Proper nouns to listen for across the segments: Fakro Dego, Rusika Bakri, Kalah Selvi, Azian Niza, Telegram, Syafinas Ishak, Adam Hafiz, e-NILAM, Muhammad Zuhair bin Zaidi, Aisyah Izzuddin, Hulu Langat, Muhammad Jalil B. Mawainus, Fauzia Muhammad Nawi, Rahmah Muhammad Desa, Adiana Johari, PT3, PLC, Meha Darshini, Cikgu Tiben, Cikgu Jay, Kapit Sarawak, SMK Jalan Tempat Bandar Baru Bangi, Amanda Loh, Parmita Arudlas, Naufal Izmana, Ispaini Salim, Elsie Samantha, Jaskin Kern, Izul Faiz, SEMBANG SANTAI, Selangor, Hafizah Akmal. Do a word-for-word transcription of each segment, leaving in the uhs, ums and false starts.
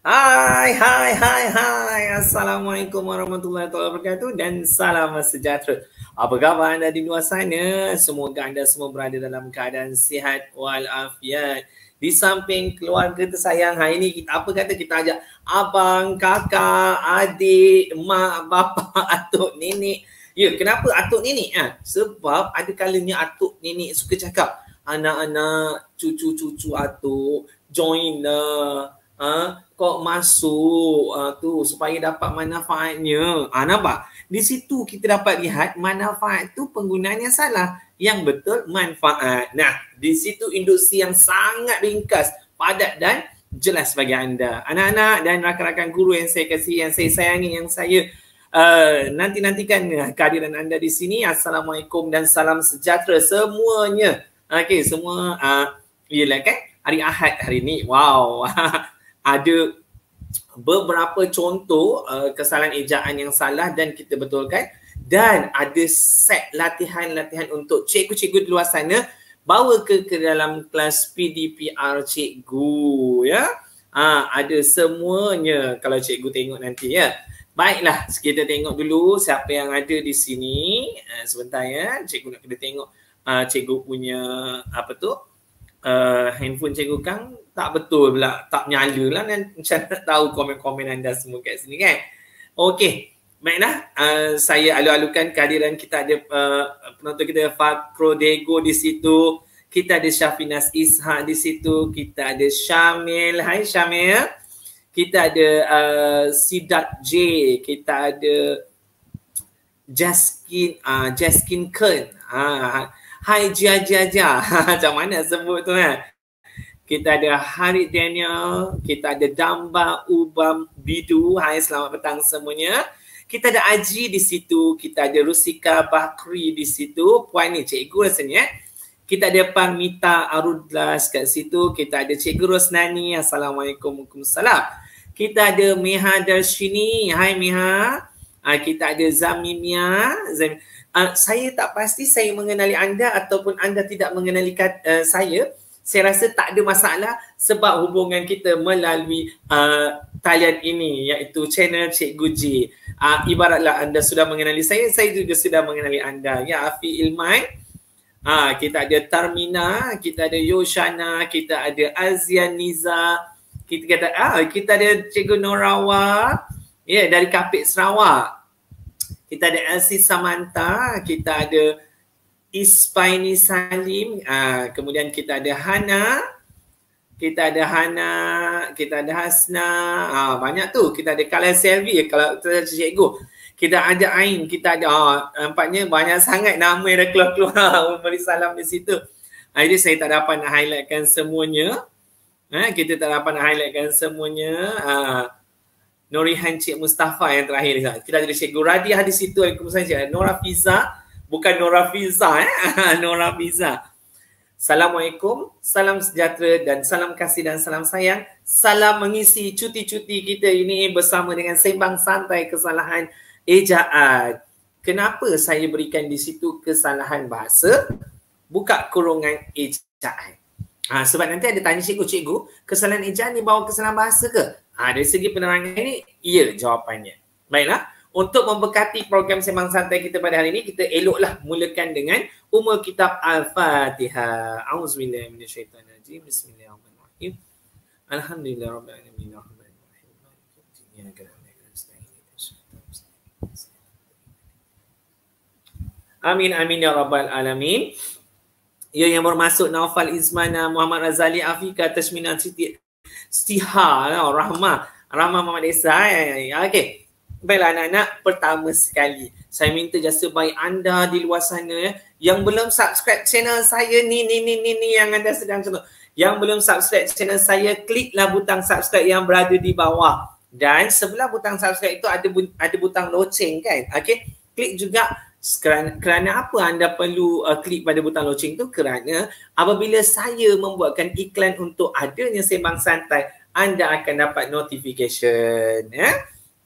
Hai, hai, hai, hai. Assalamualaikum warahmatullahi wabarakatuh dan salam sejahtera. Apa khabar anda di luar sana? Semoga anda semua berada dalam keadaan sihat walafiat. Di samping keluarga tersayang, hari ini kita, apa kata kita ajak abang, kakak, adik, mak, bapa, atuk, nenek. Ya, kenapa atuk, nenek? Ha? Sebab ada kalanya atuk, nenek suka cakap anak-anak, cucu-cucu atuk, join lah. Ha? Kau masuk uh, tu supaya dapat manfaatnya. Ah, nampak? Di situ kita dapat lihat manfaat tu penggunaannya salah. Yang betul manfaat. Nah, di situ industri yang sangat ringkas, padat dan jelas bagi anda. Anak-anak dan rakan-rakan guru yang saya kasih, yang saya sayangi, yang saya uh, nanti-nantikan kehadiran anda di sini. Assalamualaikum dan salam sejahtera semuanya. Okey, semua uh, yelah kan? Hari Ahad hari ini. Wow. Ada beberapa contoh uh, kesalahan ejaan yang salah dan kita betulkan, dan ada set latihan-latihan untuk cikgu-cikgu di luar sana bawa ke ke dalam kelas P D P R cikgu, ya. Ha, ada semuanya kalau cikgu tengok nanti, ya. Baiklah, kita tengok dulu siapa yang ada di sini. Uh, sebentar, ya. Cikgu nak kena tengok uh, cikgu punya apa tu? Uh, handphone cikgu Kang tak betul pula, tak nyala lah, dan macam nak tahu komen-komen anda semua kat sini, kan. Okey, baiklah, uh, saya alu-alukan kehadiran kita. Ada uh, penonton kita Fakro Dego di situ, kita ada Syafinas Ishak di situ, kita ada Syamil, hai Syamil, kita ada uh, Sidat J, kita ada Jaskin, uh, Jaskin Kern, haa, hai Jia Jia Jia. Macam mana sebut tu, kan? Kita ada Harid Daniel, kita ada Damba Ubam Bidu. Hai, selamat petang semuanya. Kita ada Aji di situ, kita ada Rusika Bakri di situ. Puan ni cikgu rasanya. Kita ada Parmita Arudlas kat situ, kita ada Cikgu Rosnani. Assalamualaikum warahmatullahi wabarakatuh. Kita ada Meha Darshini. Hai Meha. Kita ada Zamimia. Zamimia. Uh, saya tak pasti saya mengenali anda ataupun anda tidak mengenali uh, saya. Saya rasa tak ada masalah sebab hubungan kita melalui uh, talian ini, iaitu channel Cikgu Jay. Uh, ibaratlah anda sudah mengenali saya, saya juga sudah mengenali anda. Ya, Afi Ilman, uh, kita ada Tarmina, kita ada Yoshana, kita ada Azian Niza, kita, kita, uh, kita ada Cikgu Norawa, ya, yeah, dari Kapit Sarawak. Kita ada Elsie Samantha, kita ada Ispaini Salim, uh, kemudian kita ada Hana, kita ada Hana, kita ada Hasna, uh, banyak tu. Kita ada Kalah Selvi, kalau cikgu. Kita ada Ain, kita ada, uh, nampaknya banyak sangat nama yang dah keluar-keluar, beri salam di situ. Uh, jadi saya tak dapat nak highlightkan semuanya. Uh, kita tak dapat nak highlightkan semuanya. Uh, Norihan Cik Mustafa yang terakhir ni. Kita ada Cikgu Radiah di situ. Waalaikumsalam Cik. Nora Fiza. Bukan Nora Fiza. Eh? Nora Fiza. Assalamualaikum. Salam sejahtera dan salam kasih dan salam sayang. Salam mengisi cuti-cuti kita ini bersama dengan Sembang Santai Kesalahan Ejaan. Kenapa saya berikan di situ kesalahan bahasa? Buka kurungan ejaan. Ha, sebab nanti ada tanya cikgu, cikgu, kesalahan ejaan ni bawa kesalahan bahasa ke? Ha, dari segi penerangan ini, iya jawapannya. Baiklah, untuk memberkati program Sembang Santai kita pada hari ini, kita eloklah mulakan dengan umul kitab Al-Fatihah. A'udzubillahi minasyaitanirrajim. Bismillahirrahmanirrahim. Alhamdulillahi rabbil alamin. Amin amin ya rabbal alamin. Ya, yang bermaksud Naufal Izmana, Muhammad Razali, Afika, Tashmina, Siti Stiha, no, Rahmah, Rahmah Muhammad Desa. Okey, baiklah anak-anak, pertama sekali saya minta jasa baik anda di luar sana, ya, yang belum subscribe channel saya ni, ni, ni, ni, ni yang anda sedang contoh. Yang belum subscribe channel saya, kliklah butang subscribe yang berada di bawah. Dan sebelah butang subscribe itu ada bu ada butang loceng, kan. Okey, klik juga. Kerana, kerana apa anda perlu uh, klik pada butang loceng tu? Kerana apabila saya membuatkan iklan untuk adanya Sembang Santai, anda akan dapat notification, ya?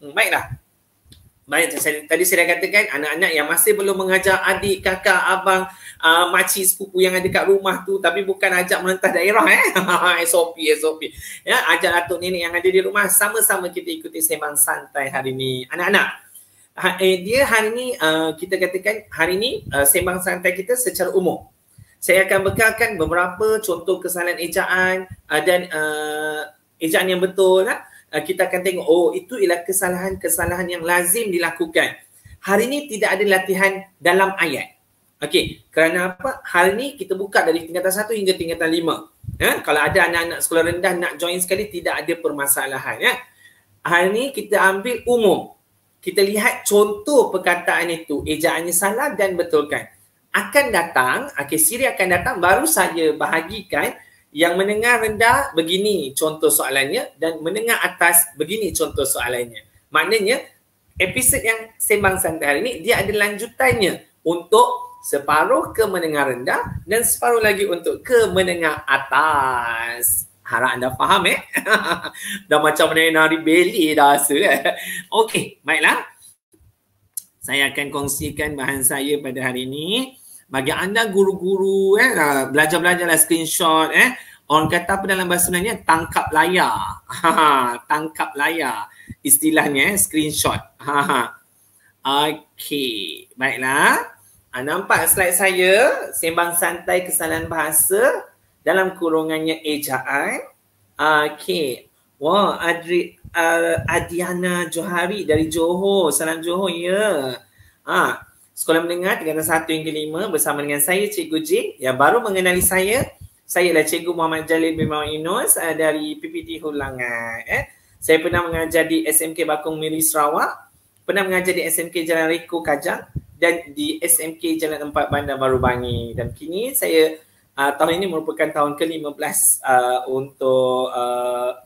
Baiklah, Baik, saya, tadi saya dah katakan anak-anak yang masih belum mengajar adik, kakak, abang, uh, makcik, sepupu yang ada kat rumah tu, tapi bukan ajak merentas daerah eh. S O P, S O P. Ya, ajak atuk nenek yang ada di rumah, sama-sama kita ikuti sembang santai hari ni. Anak-anak, ha, eh, dia hari ni uh, kita katakan hari ni uh, sembang santai kita secara umum. Saya akan bekalkan beberapa contoh kesalahan ejaan uh, dan uh, ejaan yang betul lah. Kita akan tengok, oh itu ialah kesalahan-kesalahan yang lazim dilakukan. Hari ini tidak ada latihan dalam ayat. Okey, kerana apa? Hari ini kita buka dari tingkatan satu hingga tingkatan lima. Ha? Kalau ada anak-anak sekolah rendah nak join sekali, tidak ada permasalahan. Ya? Hari ini kita ambil umum. Kita lihat contoh perkataan itu, ejaannya salah dan betulkan. Akan datang, okay, siri akan datang, baru saya bahagikan. Yang menengah rendah begini contoh soalannya dan menengah atas begini contoh soalannya. Maknanya episod yang sembang santai hari ini dia ada lanjutannya untuk separuh ke menengah rendah dan separuh lagi untuk ke menengah atas. Harap anda faham eh. Dah macam menari beli dah rasa. Okey, baiklah. Saya akan kongsikan bahan saya pada hari ini. Bagi anda guru-guru, eh, belajar-belajarlah screenshot. Eh. Orang kata apa dalam bahasa Melayu? Tangkap layar. Ha, tangkap layar. Istilahnya eh, screenshot. Ha, okey, baiklah. Ha, nampak slide saya? Sembang santai kesalahan bahasa dalam kurungannya ejaan. Okey. Wah, Adri, uh, Adiana Johari dari Johor. Salam Johor, ya. Yeah. Ha. Sekolah menengah tingkatan satu hingga lima bersama dengan saya Cikgu Jay yang baru mengenali saya. Saya ialah Cikgu Muhammad Jalil B. Mawainus uh, dari P P T Hulu Langat. Eh. Saya pernah mengajar di S M K Bakong Miri Sarawak, pernah mengajar di S M K Jalan Reko Kajang dan di S M K Jalan Tempat Bandar Baru Bangi. Dan kini saya uh, tahun ini merupakan tahun ke lima belas uh, untuk uh,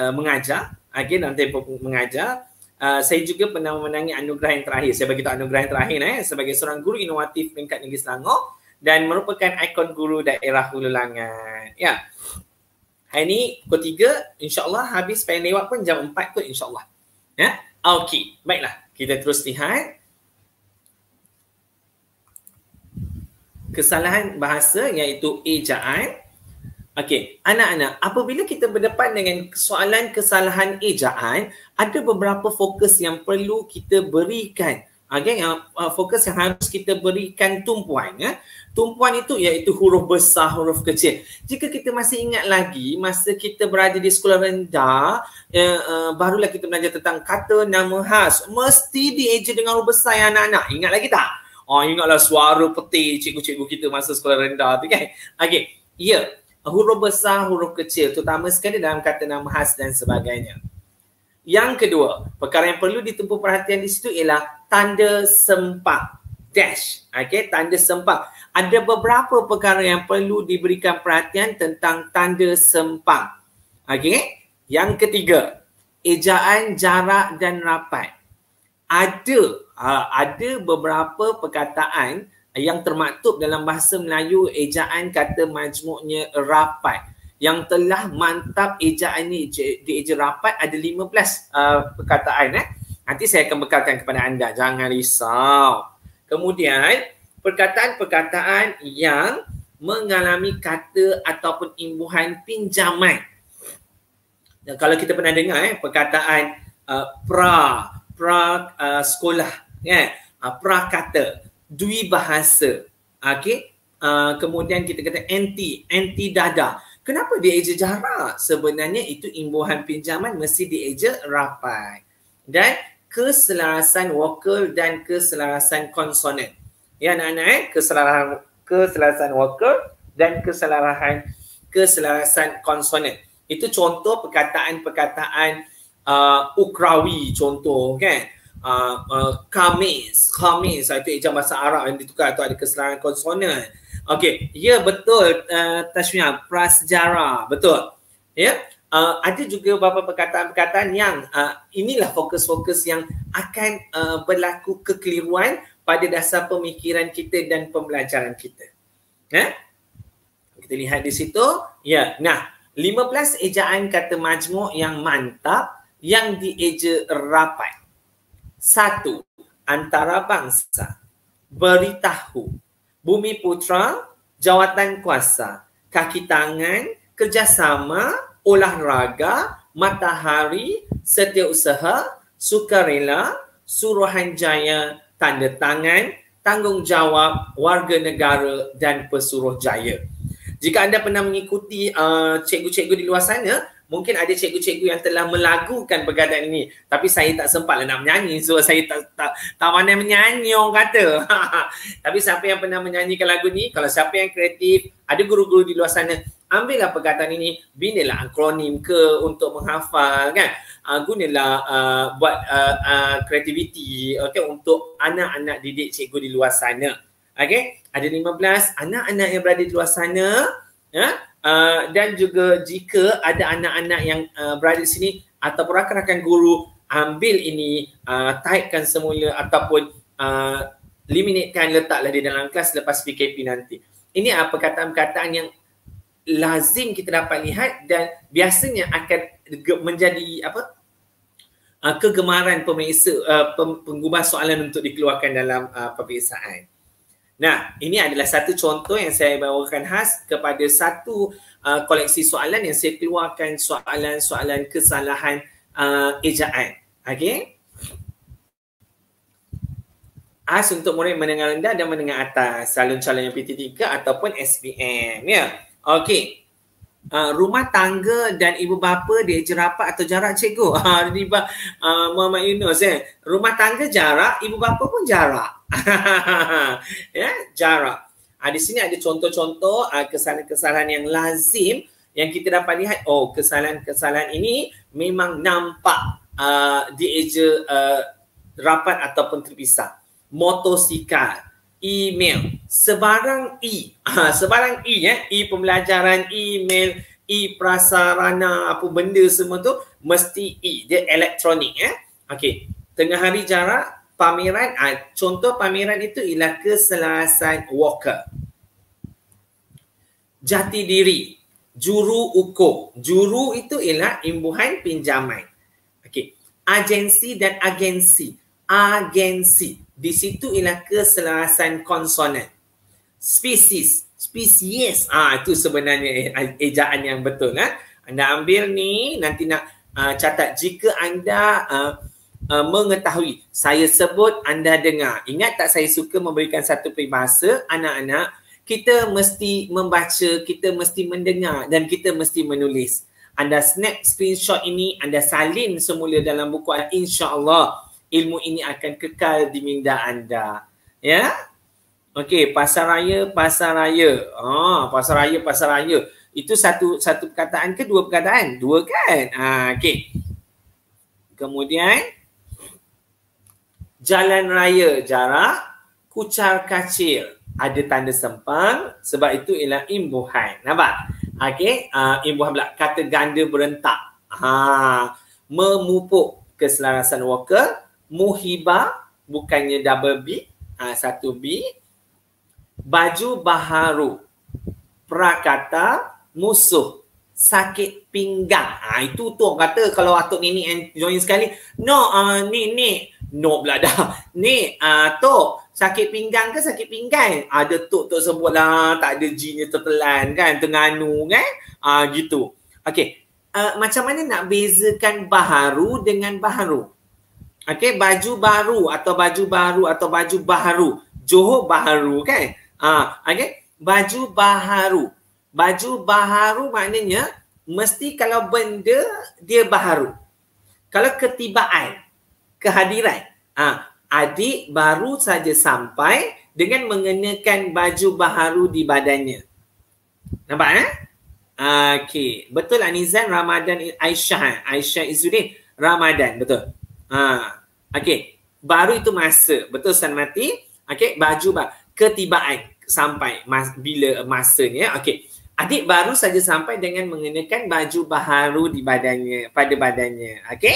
uh, mengajar. Okay, dalam tempoh mengajar. Uh, saya juga pernah memenangi anugerah yang terakhir. Saya bagi tahu anugerah yang terakhir eh, sebagai seorang guru inovatif peringkat negeri Selangor dan merupakan ikon guru daerah Hulu Langat. Ya. Hari ni pukul tiga, insya-Allah habis paling lewat pun jam empat kot insya-Allah. Ya. Okey, baiklah. Kita terus lihat kesalahan bahasa iaitu ejaan. Okey, anak-anak, apabila kita berdepan dengan soalan kesalahan ejaan, ada beberapa fokus yang perlu kita berikan. Okey, fokus yang harus kita berikan tumpuan. Ya. Tumpuan itu iaitu huruf besar, huruf kecil. Jika kita masih ingat lagi, masa kita berada di sekolah rendah, eh, eh, barulah kita belajar tentang kata nama khas. Mesti dieja dengan huruf besar ya anak-anak. Ingat lagi tak? Oh, ingatlah suara peti cikgu-cikgu kita masa sekolah rendah tu kan? Okey, ya. Yeah. Huruf besar, huruf kecil, terutama sekali dalam kata nama khas dan sebagainya. Yang kedua, perkara yang perlu ditempuh perhatian di situ ialah tanda sempak. Dash. Okay, tanda sempak. Ada beberapa perkara yang perlu diberikan perhatian tentang tanda sempak. Okay. Yang ketiga, ejaan jarak dan rapat. Ada, ada beberapa perkataan yang termaktub dalam bahasa Melayu ejaan kata majmuknya rapat. Yang telah mantap ejaan ni dieja rapat ada lima belas uh, perkataan. Eh. Nanti saya akan bekalkan kepada anda. Jangan risau. Kemudian perkataan-perkataan yang mengalami kata ataupun imbuhan pinjaman. Dan kalau kita pernah dengar eh, perkataan uh, pra, pra uh, sekolah, eh, uh, pra kata. Dui bahasa, okay? Uh, kemudian kita kata anti, anti dada. Kenapa dieja jarak? Sebenarnya itu imbuhan pinjaman mesti dieja rapat. Dan keselarasan vokal dan keselarasan konsonan. Ya anak-anak, eh? keselarasan, keselarasan vokal dan keselarasan, keselarasan konsonan. Itu contoh perkataan-perkataan uh, ukrawi contoh kan? Uh, uh, kamis, kamis itu ejaan bahasa Arab yang ditukar atau ada keselangan konsonan. Okey, ya yeah, betul uh, Tashmia, prasejarah, betul. Ya, yeah? uh, ada juga beberapa perkataan-perkataan yang uh, inilah fokus-fokus yang akan uh, berlaku kekeliruan pada dasar pemikiran kita dan pembelajaran kita. Ya, yeah? Kita lihat di situ. Ya, yeah. Nah, lima belas ejaan kata majmuk yang mantap yang dieja rapat. Satu, antarabangsa. Beritahu. Bumi putra, jawatan kuasa. Kaki tangan, kerjasama, olahraga, matahari, setiausaha, sukarela, suruhanjaya, tanda tangan, tanggungjawab, warga negara dan pesuruhjaya. Jika anda pernah mengikuti cikgu-cikgu uh, di luar sana, mungkin ada cikgu-cikgu yang telah melagukan perkataan ini. Tapi saya tak sempatlah nak menyanyi. So, saya tak tak, tak pandai menyanyi orang kata. Tapi siapa yang pernah menyanyikan lagu ni, kalau siapa yang kreatif, ada guru-guru di luar sana, ambillah perkataan ini, binalah akronim ke untuk menghafal, kan? Uh, gunalah uh, buat uh, uh, kreativiti, okay, untuk anak-anak didik cikgu di luar sana. Okay? Ada lima belas anak-anak yang berada di luar sana. Ya? Uh, dan juga jika ada anak-anak yang uh, berada di sini ataupun rakan-rakan guru, ambil ini, uh, typekan semula ataupun uh, eliminatekan, letaklah di dalam kelas lepas P K P nanti. Ini apa perkataan-perkataan yang lazim kita dapat lihat dan biasanya akan menjadi apa uh, kegemaran pemirsa, uh, penggubah soalan untuk dikeluarkan dalam uh, peperiksaan. Nah, ini adalah satu contoh yang saya bawakan khas kepada satu uh, koleksi soalan yang saya keluarkan, soalan-soalan kesalahan uh, ejaan. Okey. As untuk murid menengah rendah dan menengah atas, calon-calon yang P T tiga ataupun S P M. Ya. Okey. Uh, rumah tangga dan ibu bapa diajar rapat atau jarak, cikgu? Ha, tiba Muhammad Yunus. Eh. Rumah tangga jarak, ibu bapa pun jarak. Ya, jarak. Ha, di sini ada contoh-contoh ha, kesalahan-kesalahan yang lazim yang kita dapat lihat. Oh, kesalahan-kesalahan ini memang nampak uh, dieja uh, rapat ataupun terpisah. Motosikal, email, sebarang E. Ha, sebarang E, ya. E pembelajaran, email, E prasarana, apa benda semua tu mesti E. Dia elektronik, ya. Okey. Tengah hari jarak. Pameran, contoh pameran itu ialah keselarasan walker. Jati diri, juru ukur. Juru itu ialah imbuhan pinjaman. Okey, agensi dan agensi. Agensi. Di situ ialah keselarasan konsonan. Spesies, spesies. Ah, itu sebenarnya ejaan yang betul. Ha? Anda ambil ni, nanti nak uh, catat jika anda... Uh, Uh, mengetahui, saya sebut anda dengar. Ingat tak saya suka memberikan satu peribahasa anak-anak, kita mesti membaca, kita mesti mendengar dan kita mesti menulis. Anda snap screenshot ini, anda salin semula dalam buku, insya-Allah ilmu ini akan kekal di minda anda. Ya? Okey, pasar raya, pasar raya. Ah, pasar raya, pasar raya. Itu satu satu perkataan ke dua perkataan? Dua kan? Ah, okey. Kemudian jalan raya, jarak, kucar kacir, ada tanda sempang, sebab itu ialah imbuhan. Nampak? Okey, uh, imbuhan pula, kata ganda berentak. Ha. Memupuk, keselarasan walker, muhibah, bukannya double B, uh, satu B, baju baharu, prakata, musuh, sakit pinggang. Ha, itu tu orang kata kalau atuk nenek and join sekali, no uh, ni ni no pula dah. Ni uh, tok sakit pinggang ke sakit pinggan? Ada tok tok sebutlah, tak ada G-nya tertelan kan, Terengganu kan? Ah uh, gitu. Okey. Uh, macam mana nak bezakan baharu dengan baharu? Okey, baju baru atau baju baru atau baju baharu. Johor baharu kan? Ah uh, okey, baju baharu. Baju baharu maknanya mesti kalau benda dia baharu. Kalau ketibaan, kehadiran. Ha, adik baru saja sampai dengan mengenakan baju baharu di badannya. Nampak eh? Okey. Betul Anizan, Ramadan Aisyah. Aisyah Izzuddin, Ramadan. Betul. Ha, okey. Baru itu masa. Betul Sanmati? Okey. Baju baharu. Ketibaan sampai mas, bila masanya. Okey. Adik baru saja sampai dengan mengenakan baju baharu di badannya, pada badannya. Okey?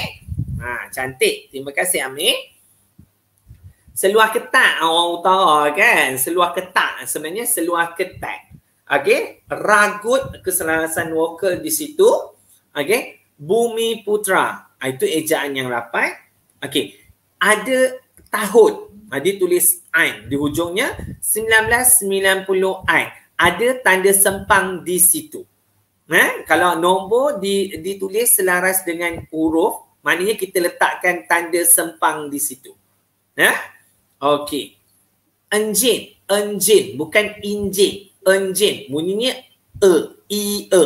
Ha, cantik. Terima kasih, Amir. Seluar ketat. Orang utara kan? Seluar ketat. Sebenarnya seluar ketat. Okey? Ragut, keselarasan vokal di situ. Okey? Bumi putra. Itu ejaan yang rapat. Okey. ada tahun. Dia tulis Ain. Di hujungnya seribu sembilan ratus sembilan puluh Ain. Ada tanda sempang di situ. Ha? Kalau nombor di, ditulis selaras dengan huruf, maknanya kita letakkan tanda sempang di situ. Ha? Okey. Enjin. Enjin. Bukan injin. Enjin. Bunyinya E. I-E.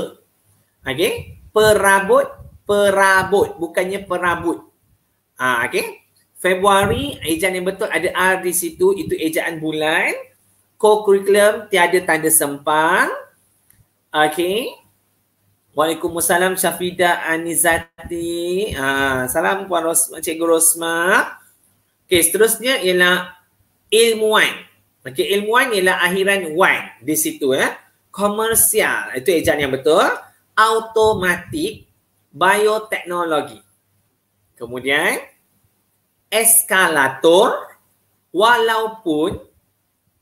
Okey. Perabot. Perabot. Bukannya perabot. Ha, okey. Februari, ejaan yang betul ada R di situ, itu ejaan bulan. Co-curriculum, tiada tanda sempang. Okey. Waalaikumsalam Syafida Anizati. Ha, salam Puan Ros Cikgu Rosma. Okey, seterusnya ialah ilmuwan. Okey, ilmuwan ialah akhiran Y di situ. Eh. Komersial, itu ejaan yang betul. Automatik, bioteknologi. Kemudian, eskalator, walaupun,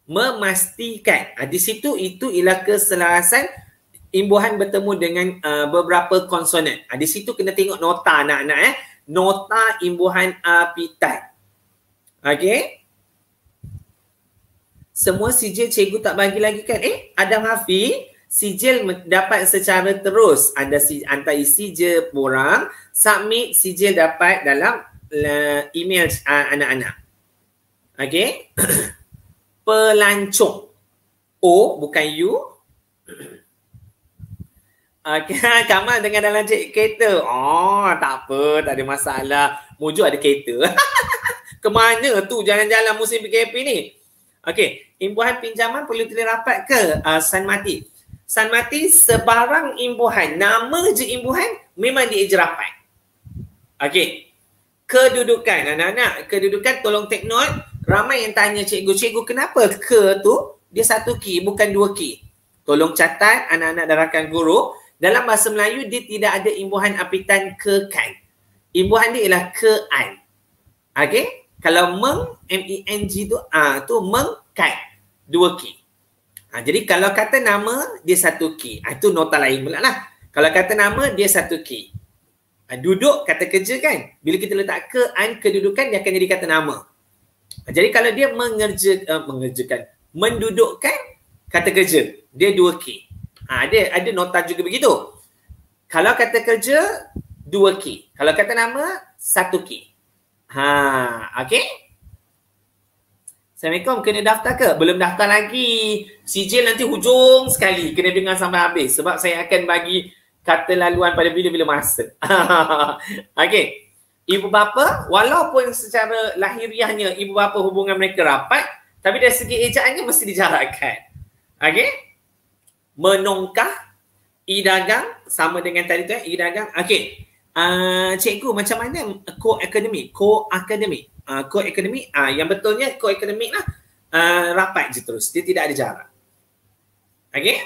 memastikan. Di situ itu ialah keselarasan imbuhan bertemu dengan uh, beberapa konsonan. Di situ kena tengok nota anak-anak. Eh. Nota imbuhan A pitai. Okey. Semua sijil cikgu tak bagi lagi kan? Eh, Adam Hafiz, sijil dapat secara terus. Anda hantar sijil borang, submit sijil dapat dalam email anak-anak. Uh, Okey. Pelancong. O bukan U. Okey, Kamal dengan dalam kereta. Oh, tak apa, tak ada masalah. Mujur ada kereta. Kemana tu jalan-jalan musim P K P ni? Okey, imbuhan pinjaman perlu tulis rapat ke? Uh, Sanmati. Sanmati sebarang imbuhan, nama je imbuhan memang dieja rapat. Okey. Kedudukan, anak-anak. Kedudukan, tolong take note. Ramai yang tanya cikgu, cikgu kenapa ke tu dia satu key, bukan dua key. Tolong catat anak-anak dan rakan guru. Dalam bahasa Melayu, dia tidak ada imbuhan apitan ke-kan. Imbuhan dia ialah ke-an. Okay? Kalau meng, M E N G tu, ah, tu meng-kan. Dua key. Ha, jadi kalau kata nama, dia satu key. Ha, itu nota lain pula lah. Kalau kata nama, dia satu key. Duduk, kata kerja kan? Bila kita letak ke, an, kedudukan, dia akan jadi kata nama. Jadi kalau dia mengerja, uh, mengerjakan, mendudukkan kata kerja, dia dua key. Ha, ada, ada nota juga begitu. Kalau kata kerja, dua key. Kalau kata nama, satu key. Ha, okay? Assalamualaikum, kena daftar ke? Belum daftar lagi. Sijil nanti hujung sekali. Kena dengar sampai habis. Sebab saya akan bagi kata laluan pada bila-bila masa. Okey. Ibu bapa, walaupun secara lahiriahnya ibu bapa hubungan mereka rapat, tapi dari segi ejaannya mesti dijarakkan. Okey. Menongkah, e-dagang, sama dengan tadi tu ya, e-dagang. Okey. Uh, cikgu, macam mana co-academic? Co-academic. Uh, co-academic, uh, yang betulnya co-academic lah. Uh, rapat je terus. Dia tidak ada jarak. Okey.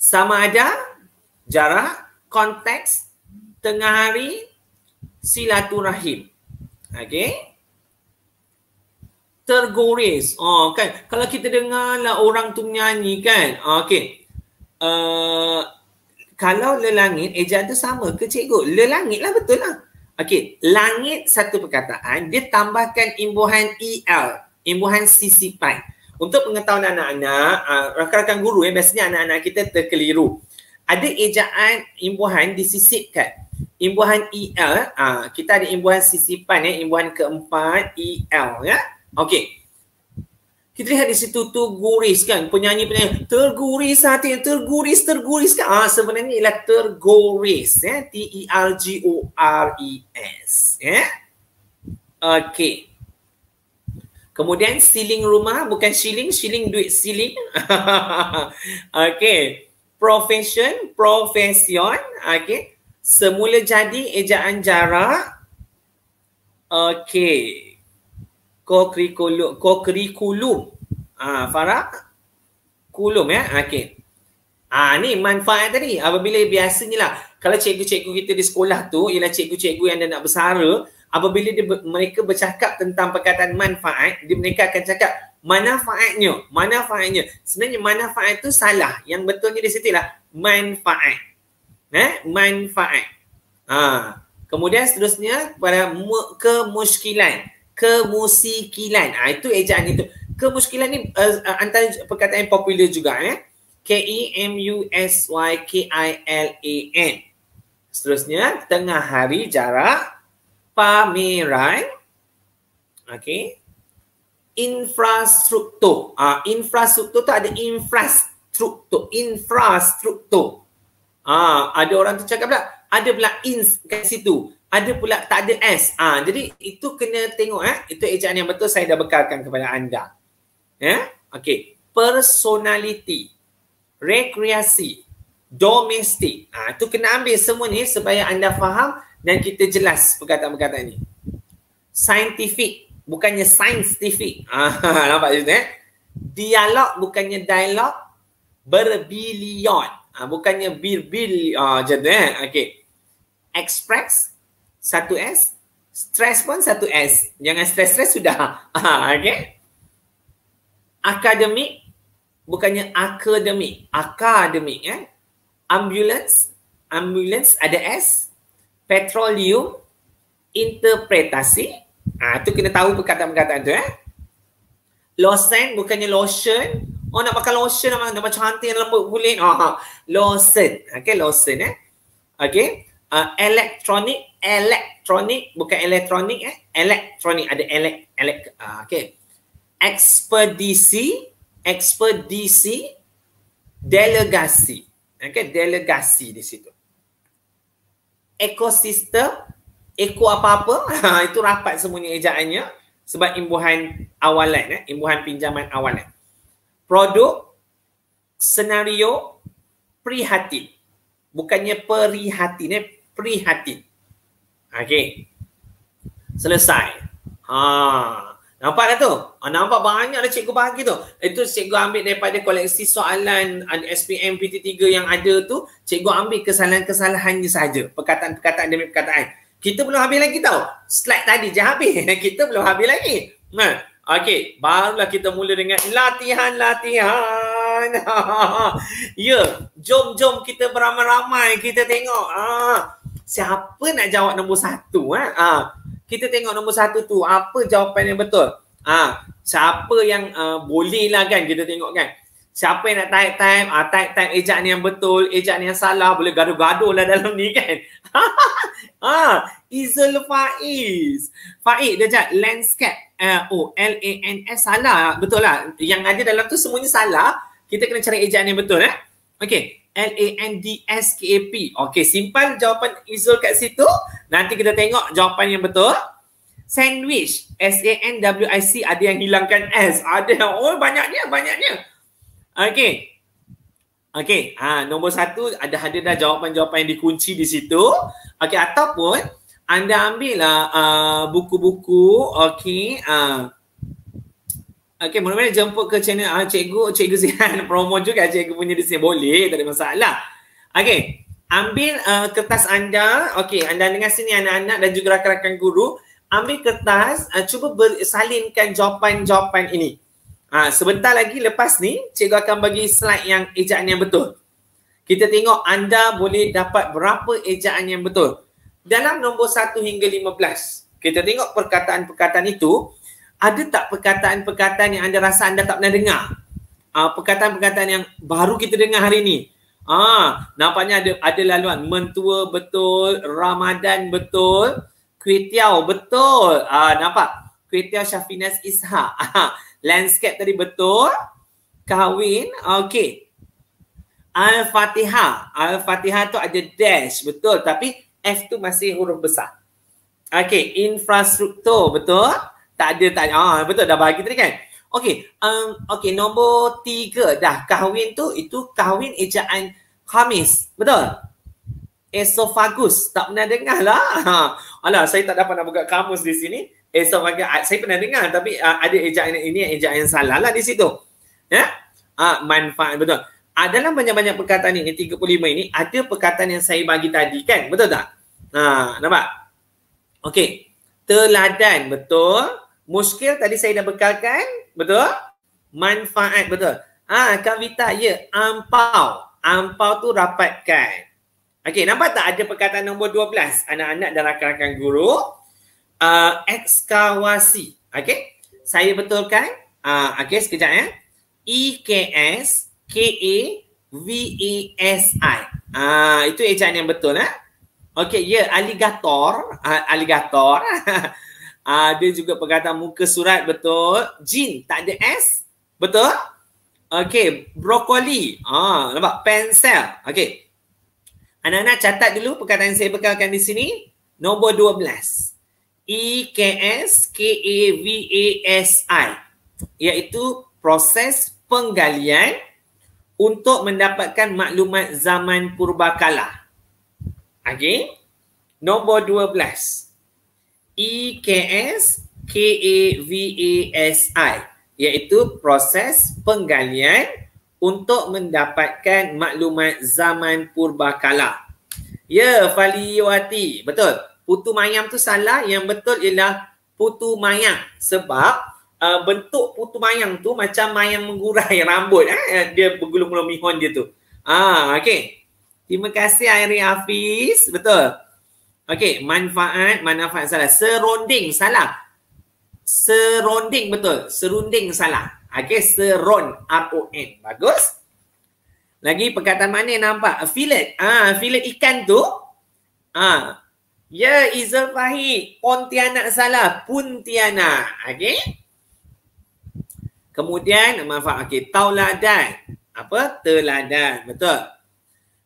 Sama ada, jarak, konteks, tengah hari, silaturahim. Okey. Tergores. Oh, kan. Kalau kita dengarlah orang tu menyanyi kan. Okey. Uh, kalau lelangit, ejaan tu sama ke cikgu? Lelangit lah betul lah. Okey. Langit satu perkataan. Dia tambahkan imbuhan E L. Imbuhan sisipan. Untuk pengetahuan anak-anak, uh, rakan-rakan guru ya, biasanya anak-anak kita terkeliru. Ada ejaan imbuhan disisipkan. Imbuhan E L, uh, kita ada imbuhan sisipan, ya, imbuhan keempat, E L. Ya? Okey. Kita lihat di situ terguris kan, penyanyi-penyanyi. Terguris hati, terguris, terguris kan. Uh, sebenarnya ialah tergores. Ya? T E R G O R E S. Ya? Okey. Kemudian siling rumah, bukan shilling, shilling duit siling. Okey. Profession, profesion. Okey. Semula jadi, ejaan jarak. Okey. Co-curriculum. Co-curriculum. Ah, Farah. Kulum ya. Okey. Ah, ni manfaat tadi. Apabila biasanya lah. Kalau cikgu-cikgu kita di sekolah tu, ialah cikgu-cikgu yang dah nak bersara, apabila dia, mereka bercakap tentang perkataan manfaat, dia mereka akan cakap manfaatnya, manfaatnya. Sebenarnya manfaat itu salah. Yang betulnya di situ lah manfaat. Eh? Manfaat. Ha. Kemudian seterusnya kepada kemuskilan. Kemusikilan. Ha, itu ejaan itu. Kemuskilan ni uh, antara perkataan yang popular juga. Eh? K E M U S Y K I L A N. Seterusnya, tengah hari, jarak, pameran, okay. Infrastruktur. Uh, infrastruktur tu ada infrastruktur. Infrastruktur. Ah, ada orang tu cakap pula, ada pula ins kat situ. Ada pula tak ada S. Ah, jadi itu kena tengok. Eh? Itu ejaan yang betul saya dah bekalkan kepada anda. Eh? Okay. Personality. Rekreasi, domestik. Ah, tu kena ambil semua ni supaya anda faham dan kita jelas perkataan-perkataan ni. Scientific, bukannya scientific. Ah, nampak tu eh? Dialog, bukannya dialog. Berbilion, ah, bukannya birbil. Ah, macam tu eh? Okay. Express, satu S. Stress pun satu S. Jangan stress-stress sudah. Ah, okay. Akademik, bukannya akademik, akademik eh. Ambulance, ambulance ada S. Petroleum, interpretasi. Ah, tu kena tahu perkataan-perkataan tu eh. Lotion, bukannya lotion. Oh, nak pakai lotion, nak macam cantik lembut kulit. Ah, lotion. Okey, lotion eh. Okey. Uh, elektronik, elektronik bukan elektronik eh. Elektronik ada elek elek. Ah, okey. Ekspedisi, ekspedisi, delegasi. Okay, delegasi di situ. Ekosistem, eko apa-apa, itu rapat semuanya ejaannya sebab imbuhan awalan, eh, imbuhan pinjaman awalan. Produk, senario, prihatin. Bukannya perihatin, eh, prihatin. Okay. Selesai. Haa. Nampak dah tu? Nampak banyak dah cikgu bagi tu. Itu cikgu ambil daripada koleksi soalan S P M P T tiga yang ada tu. Cikgu ambil kesalahan-kesalahannya saja. Perkataan-perkataan demi perkataan. Kita belum habis lagi tau. Slide tadi je habis. Kita belum habis lagi. Nah, okey. Barulah kita mula dengan latihan-latihan. Ya. Jom-jom kita beramai-ramai. Kita tengok. Ah, siapa nak jawab nombor satu? Ha? Ah. Kita tengok nombor satu tu, apa jawapan yang betul? Ah, ha, siapa yang uh, boleh lah kan kita tengok kan? Siapa yang nak type-type, ah, type-type ejaan yang betul, ejaan yang salah, boleh gaduh-gaduh lah dalam ni kan? Ah, Izul Faiz. Faiz, dia cakap landscape, uh, oh, L A N S salah. Betul lah, yang ada dalam tu semuanya salah. Kita kena cari ejaan yang betul eh. Okay. L A N D S K A P. Okey, simpan jawapan Izul kat situ. Nanti kita tengok jawapan yang betul. Sandwich. S A N W I C. Ada yang hilangkan S. Ada yang... Oh, banyaknya, banyaknya. Okey. Okey. Ha, nombor satu, ada ada dah jawapan-jawapan yang dikunci di situ. Okey, ataupun anda ambillah uh, buku-buku. Okey. Uh, Okey, mula-mula jemput ke channel ah, cikgu, cikgu Zihan promo juga cikgu punya di sini. Boleh, tak ada masalah. Okey, ambil uh, kertas anda. Okey, anda dengar sini anak-anak dan juga rakan-rakan guru. Ambil kertas, uh, cuba salinkan jawapan-jawapan ini. Uh, sebentar lagi lepas ni, cikgu akan bagi slide yang ejaan yang betul. Kita tengok anda boleh dapat berapa ejaan yang betul. Dalam nombor satu hingga lima belas, kita tengok perkataan-perkataan itu. Ada tak perkataan-perkataan yang anda rasa anda tak pernah dengar? Perkataan-perkataan yang baru kita dengar hari ini. Ah, nampaknya ada ada laluan. Mentua betul, Ramadan betul, Kuitiau betul. Ah, nampak? Kuitiau Syafinas Isha. Ah, landscape tadi betul. Kahwin, okey. Al-Fatihah. Al-Fatihah tu ada dash, betul. Tapi F tu masih huruf besar. Okey, infrastruktur, betul. Tak ada, tak ada. Ah, betul, dah bagi tadi kan? Okey, um, okay, nombor tiga dah. Kahwin tu, itu kahwin ejaan khamis. Betul? Esophagus. Tak pernah dengar lah. Ha. Alah, saya tak dapat nak buka kamus di sini. Esophagus, saya pernah dengar. Tapi uh, ada ejaan ini, ejaan yang salah lah di situ. Ya? Ah, manfaat, betul. Ah, dalam banyak-banyak perkataan ini, tiga puluh lima ini, ada perkataan yang saya bagi tadi kan? Betul tak? Ha, nampak? Okey. Teladan, betul. Muskil tadi saya dah bekalkan, betul? Manfaat, betul. Ah, Kak Vita, ya, ampau. Ampau tu rapatkan. Okey, nampak tak ada perkataan nombor dua belas? Anak-anak dan rakan-rakan guru. Uh, ekskawasi. Okey, saya betulkan. Uh, Okey, sekejap ya. E K S K A V A S I. Uh, itu ejaan yang betul. Ha? Okey, ya. Yeah, alligator. Uh, alligator. Ada uh, juga perkataan muka surat. Betul. Jin. Tak ada S. Betul? Okey, brokoli. Ah, nampak? Pensel. Okey. Anak-anak catat dulu perkataan yang saya bekalkan di sini. Nombor dua belas. E K S K A V A S I. Iaitu proses penggalian untuk mendapatkan maklumat zaman purbakala. Okey. Nombor dua belas. E K S K A V A S I. Iaitu proses penggalian untuk mendapatkan maklumat zaman purbakala. Ya, Faliyawati. Betul. Putu mayam tu salah. Yang betul ialah putu mayang. Sebab uh, bentuk putu mayang tu macam mayang menggurai rambut. Eh? Dia bergulung-gulung mihon dia tu. Ah, okey. Terima kasih Airi Hafiz. Betul. Okey. Manfaat. Manfaat salah. Serunding salah. Serunding betul. Serunding salah. Okey. Seron. R O N. Bagus. Lagi perkataan mana nampak? Fillet. Ah, fillet ikan tu. Ah. Ya, Izzal Fahid. Pontianak salah. Pontianak. Okey. Kemudian, manfaat. Okey. Tauladan. Apa? Teladan. Betul.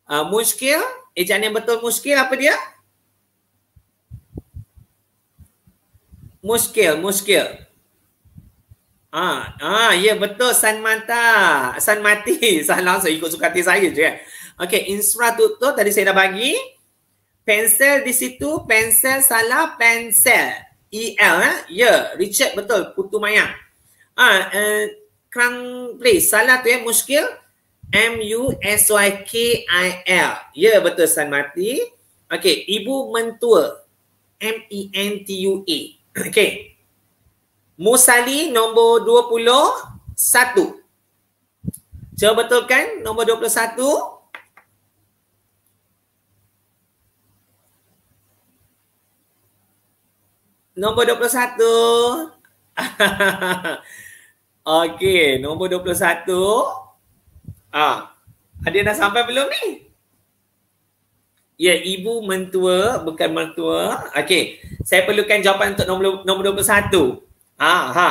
Uh, muskil. Ejaan yang betul muskil apa dia? Muskil. Muskil. Ah, ah, ya betul. San mata. San mati. Salah. Saya ikut suka hati saya je kan. Okey. Insra tutup. Tadi saya dah bagi. Pensel di situ, pensel salah, pensel. E L, ha? Ya, yeah. Richard betul, putu mayang. Ah, uh, Krang place, salah tu ya, muskil. M U S Y K I L. Ya, yeah, betul, san mati. Okey, ibu mentua. M E N T U A. Okey. Musali, nombor dua puluh satu. Cuba betulkan, nombor dua puluh satu. Nombor dua puluh satu. Okey, nombor dua puluh satu. Ah, ada yang dah sampai belum ni? Ya, yeah, ibu mentua, bukan mertua. Okey, saya perlukan jawapan untuk nombor, nombor dua puluh satu. Ah, ha.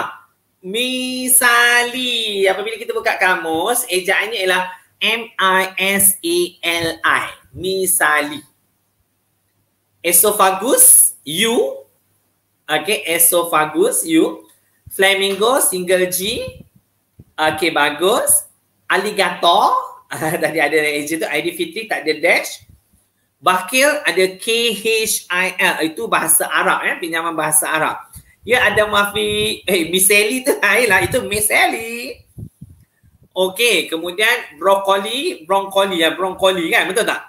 Misali. Apabila kita buka kamus, ejaannya ialah M I S A L I. Misali. Esophagus, U. Okey, esophagus, U. Flamingo, single G. Okey, bagus. Alligator. Tadi ada yang itu, I D Fitri, tak ada dash. Bakil, ada K H I L. Itu bahasa Arab, eh? Pinjaman bahasa Arab. Ya, ada Mafi. Eh, miseli tu. Ayolah, itu miseli. Okey, kemudian brokoli. Brokoli, ya. Brokoli, kan? Betul tak?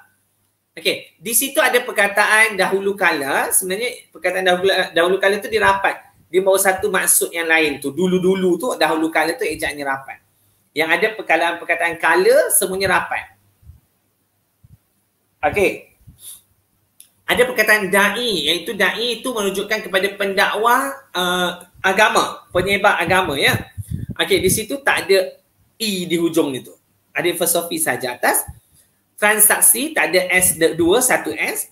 Okey, di situ ada perkataan dahulu kala. Sebenarnya perkataan dahulu, dahulu kala tu dirapat. Dia bawa satu maksud yang lain tu. Dulu-dulu tu, dahulu kala tu ejaannya rapat. Yang ada perkataan-perkataan kala, semuanya rapat. Okey. Ada perkataan da'i. Iaitu da'i itu menunjukkan kepada pendakwah uh, agama. Penyebar agama, ya. Okey, di situ tak ada I di hujung itu. Ada filosofi saja atas. Transaksi tak ada S, dua, satu S.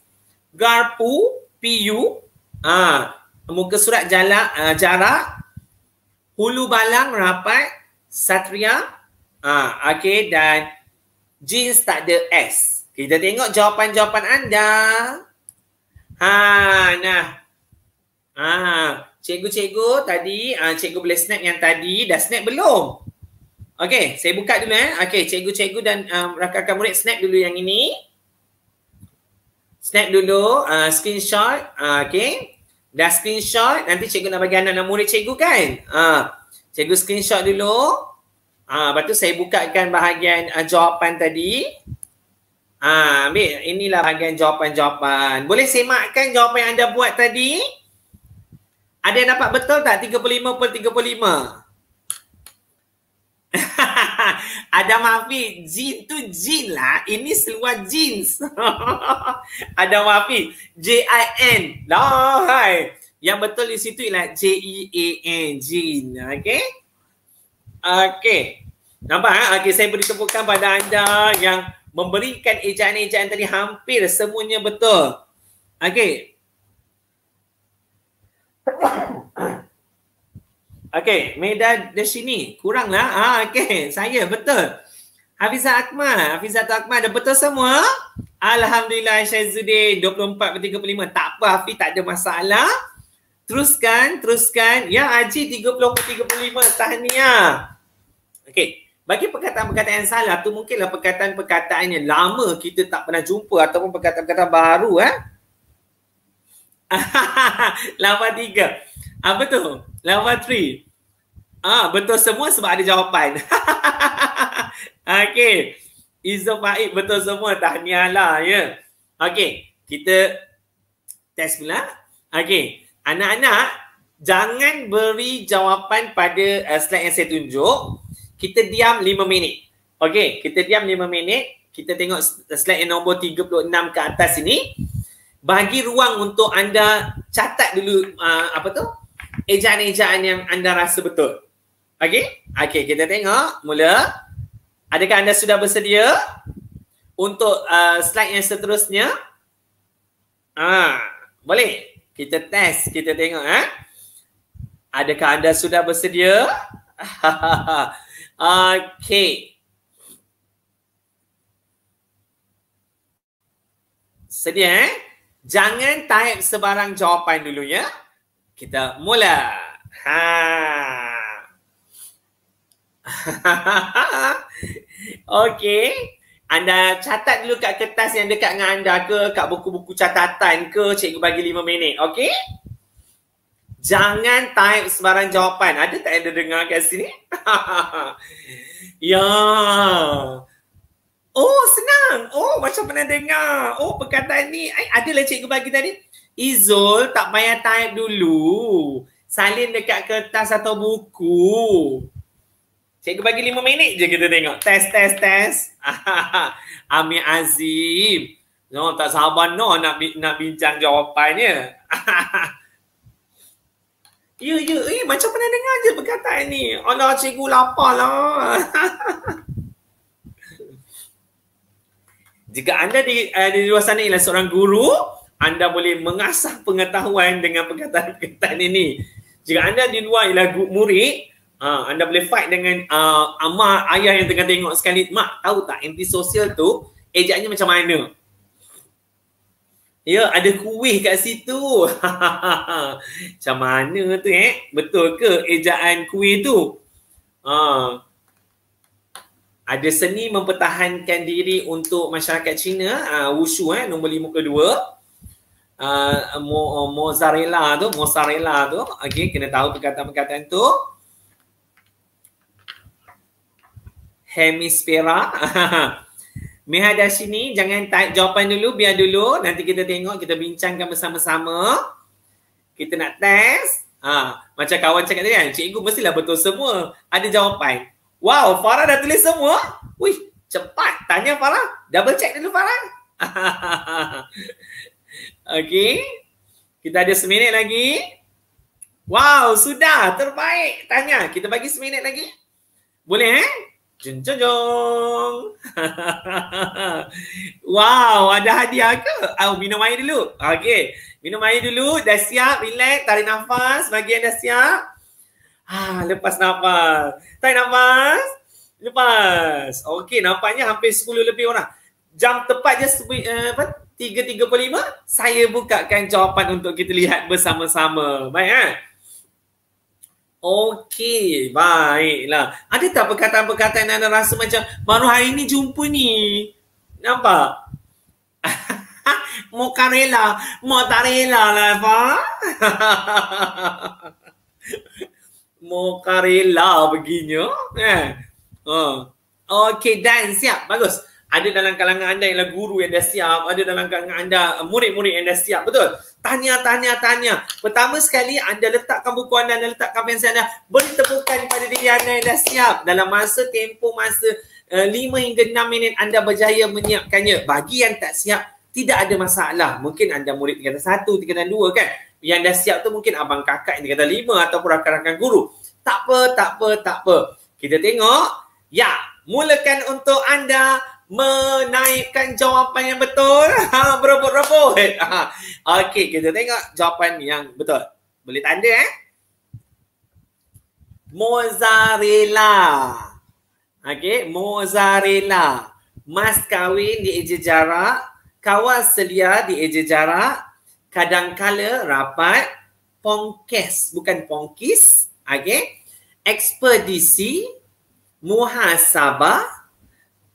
Garpu, P U. Ah, muka surat jala, uh, jarak. Hulu balang, rapat. Satria. Ah, okey. Dan jeans tak ada S. Kita tengok jawapan-jawapan anda. Ha, nah. Ah, cikgu-cikgu tadi, ah, cikgu boleh snap yang tadi. Dah snap belum? Okey, saya buka dulu eh. Okey, cikgu-cikgu dan um, rakan-rakan murid snap dulu yang ini. Snap dulu, uh, screenshot. Uh, Okey. Dah screenshot, nanti cikgu nak bagi anak-anak murid cikgu kan? Uh, cikgu screenshot dulu. Uh, lepas tu saya bukakan bahagian uh, jawapan tadi. Uh, ambil, inilah bahagian jawapan-jawapan. Boleh semakkan jawapan yang anda buat tadi? Ada yang dapat betul tak? tiga puluh lima per tiga puluh lima. Adam Hafiz, jin tu jin lah. Ini seluar jeans. Adam Hafiz, J I N. Lah, hai. Yang betul di situ ialah J E A N, jin. Okey? Okey. Nampak ha? Okey, saya beri tepukan pada anda yang memberikan ejaan-ejaan tadi hampir semuanya betul. Okey. Okey, Meda di sini. Kuranglah. Ha, okey, saya betul. Hafizah Akmal, Hafizah Akmal ada betul semua. Alhamdulillah Syazuddin dua puluh empat per tiga puluh lima. Tak apa Hafiz, tak ada masalah. Teruskan, teruskan. Ya Haji tiga puluh per tiga puluh lima. Tahniah. Okey, bagi perkataan-perkataan yang salah tu mungkinlah perkataan-perkataan yang lama kita tak pernah jumpa ataupun perkataan-perkataan baru eh. lapan tiga. Apa tu? Lawan tiga. Ah, betul semua sebab ada jawapan. Okey. Izul Faik betul semua. Tahniahlah ya. Okey, kita test pula. Okey, anak-anak jangan beri jawapan pada uh, slide yang saya tunjuk. Kita diam lima minit. Okey, kita diam lima minit. Kita tengok slide yang nombor tiga puluh enam ke atas ini. Bagi ruang untuk anda catat dulu uh, apa tu? Ejaan-ejaan yang anda rasa betul. Okey? Okey, kita tengok. Mula. Adakah anda sudah bersedia untuk uh, slide yang seterusnya? Ah, boleh. Kita test. Kita tengok. Eh? Adakah anda sudah bersedia? Okey. Sedia, eh? Jangan type sebarang jawapan dulu, ya. Kita mula. Ha. Okey. Anda catat dulu kat kertas yang dekat dengan anda ke, kat buku-buku catatan ke, cikgu bagi lima minit. Okey? Jangan type sebarang jawapan. Ada tak ada dengar kat sini? Ya. Oh, senang. Oh, macam pernah dengar. Oh, perkataan ni. Ay, adalah cikgu bagi tadi. Izul tak payah type dulu. Salin dekat kertas atau buku. Cikgu bagi lima minit je kita tengok. Test, test, test. Amir Azim. No, tak sabar no nak, nak bincang jawapannya. You, you, eh, macam pernah dengar je perkataan ni. Alah, cikgu lapar lah. Jika anda di, uh, di luar sana ialah seorang guru, anda boleh mengasah pengetahuan dengan perkataan-perkataan ini. Jika anda di luar ialah murid, anda boleh fight dengan uh, amak, ayah yang tengah tengok sekali. Mak, tahu tak antisosial tu ejaannya macam mana? Ya, ada kuih kat situ. Macam mana tu eh? Betul ke ejaan kuih tu? Uh, ada seni mempertahankan diri untuk masyarakat Cina. Uh, wushu eh, nombor lima ke dua. Uh, mo, mozzarella tu, mozzarella tu. Okey, kena tahu perkataan-perkataan tu. Hemisfera. Mihadashini, jangan type jawapan dulu, biar dulu. Nanti kita tengok, kita bincangkan bersama-sama. Kita nak test. Uh, macam kawan cakap tadi kan, cikgu mestilah betul semua. Ada jawapan. Wow, Farah dah tulis semua. Wih, cepat. Tanya Farah. Double check dulu Farah. Okey, kita ada seminit lagi. Wow, sudah. Terbaik. Tanya. Kita bagi seminit lagi. Boleh eh? Jeng jeng jeng. Wow, ada hadiah ke? Oh, minum air dulu. Okey, minum air dulu. Dah siap? Relax. Tarik nafas. Bagian dah siap. Ah, lepas nafas. Tarik nafas. Lepas. Okey, nampaknya hampir sepuluh lebih orang. Jam tepat je uh, apa? tiga tiga puluh lima, saya bukakan jawapan untuk kita lihat bersama-sama. Baik kan? Okey, baiklah. Ada tak perkataan-perkataan yang anda rasa macam baru hari ni jumpa ni? Nampak? Mozzarella, mozzarella lah, Pak. Mozzarella begini. Eh. Oh. Okey, dan siap. Bagus. Ada dalam kalangan anda ialah guru yang dah siap. Ada dalam kalangan anda murid-murid yang dah siap. Betul? Tanya, tanya, tanya. Pertama sekali, anda letakkan buku anda, anda letakkan pensel anda. Beri tepukan kepada diri anda yang dah siap. Dalam masa tempoh masa uh, lima hingga enam minit anda berjaya menyiapkannya. Bagi yang tak siap, tidak ada masalah. Mungkin anda murid tingkatan satu, tingkatan dua kan? Yang dah siap tu mungkin abang kakak yang tingkatan lima ataupun rakan-rakan guru. Tak apa, tak apa, tak apa. Kita tengok. Ya, mulakan untuk anda menaikkan jawapan yang betul. Ha, berebut-rebut. Ha. Okey, kita tengok jawapan yang betul. Boleh tanda eh? Mozzarella. Okey, mozzarella. Mas kahwin dieja jarak, kawas selia dieja jarak, kadangkala rapat, pongkes bukan pongkis. Okey. Ekspedisi, muhasabah,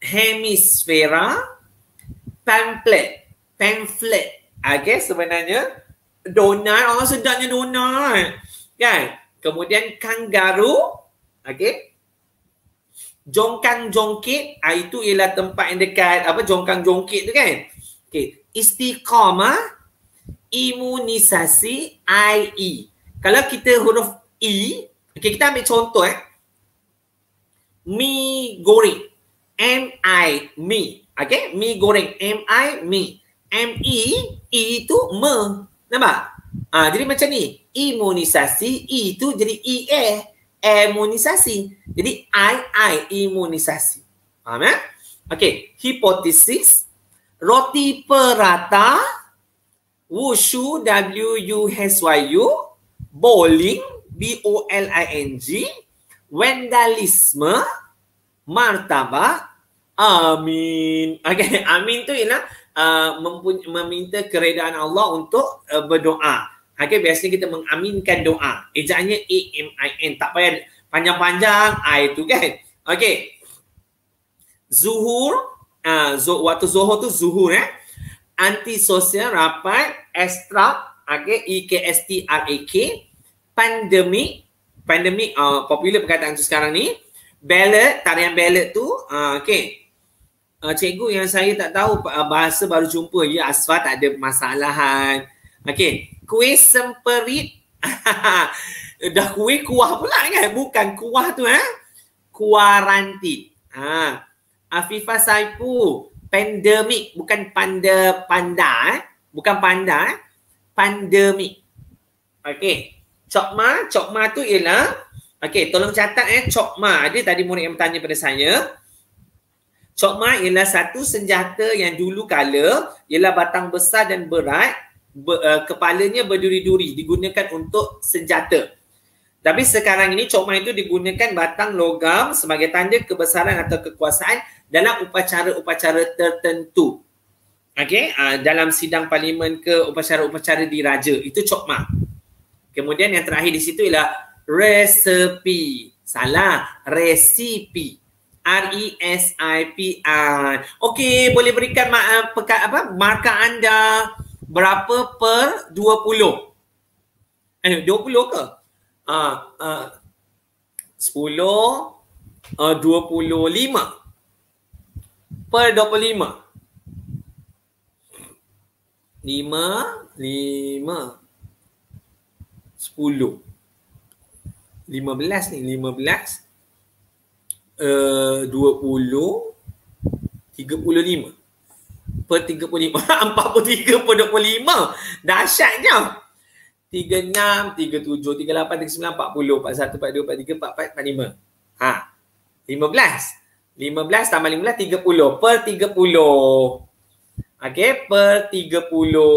hemisfera, pamphlet, pamphlet. Okay, sebenarnya donat, orang oh, sedapnya donat. Kan? Kemudian kangaroo, okay. Jongkang-jongkit, ah, itu ialah tempat yang dekat apa jongkang-jongkit tu kan. Okay, istiqamah, imunisasi, I E. Kalau kita huruf I, okay, kita ambil contoh eh. Mi goreng. M I, mi. Okay? Mi goreng. M I, mi. M E, E itu me. Nampak? Ha, jadi macam ni. Imunisasi, E itu jadi E A. Imunisasi. Jadi I, I, imunisasi. Faham ya? Okay. Hipotesis. Roti perata. Wushu, W U H Y U. Bowling, B O L I N G. Vandalisme. Martabak, amin. Okay, amin tu ialah uh, meminta keredaan Allah untuk uh, berdoa. Okay, biasanya kita mengaminkan doa. Ejaannya A M I N. Tak payah panjang-panjang I tu kan. Okay. Zuhur. Uh, zuh, waktu zuhur tu zuhur eh. Antisosial rapat. Extra. Okay, E K S T R A K. Pandemik. Pandemik uh, popular perkataan tu sekarang ni. Ballot, tarian ballot tu, uh, okay. Uh, cikgu yang saya tak tahu uh, bahasa baru jumpa. Ya, Asfa tak ada permasalahan. Okay, kuih semperit. Dah kuih kuah pula kan? Bukan kuah tu, eh? Kuarantin. Ha. Afifah Saipu, pandemik. Bukan panda, panda. Eh? Bukan panda, eh? Pandemik. Okay, Cokma, Cokma tu ialah okey, tolong catat eh, Cokma. Ada tadi murid yang bertanya pada saya. Cokma ialah satu senjata yang dulu kala ialah batang besar dan berat, ber, uh, kepalanya berduri-duri, digunakan untuk senjata. Tapi sekarang ini Cokma itu digunakan batang logam sebagai tanda kebesaran atau kekuasaan dalam upacara-upacara tertentu. Okey, uh, dalam sidang parlimen ke upacara-upacara diraja, itu Cokma. Kemudian yang terakhir di situ ialah resepi. Salah. Resipi. R E S I P I. Okey, boleh berikan ma peka apa, markah anda berapa per dua puluh? Eh, dua puluh ke? Uh, uh, sepuluh, uh, dua puluh lima. Per dua puluh lima. lima, lima. sepuluh. lima belas ni, lima belas, uh, dua puluh, tiga puluh lima, per tiga puluh lima, empat puluh tiga per dua puluh lima, dahsyatnya, tiga puluh enam, tiga puluh tujuh, tiga puluh lapan, tiga puluh sembilan, empat puluh, empat puluh satu, empat puluh dua, empat puluh tiga, empat puluh empat, empat puluh lima, ha, lima belas, lima belas tambah lima belas, tiga puluh, per tiga puluh, okey, per tiga puluh,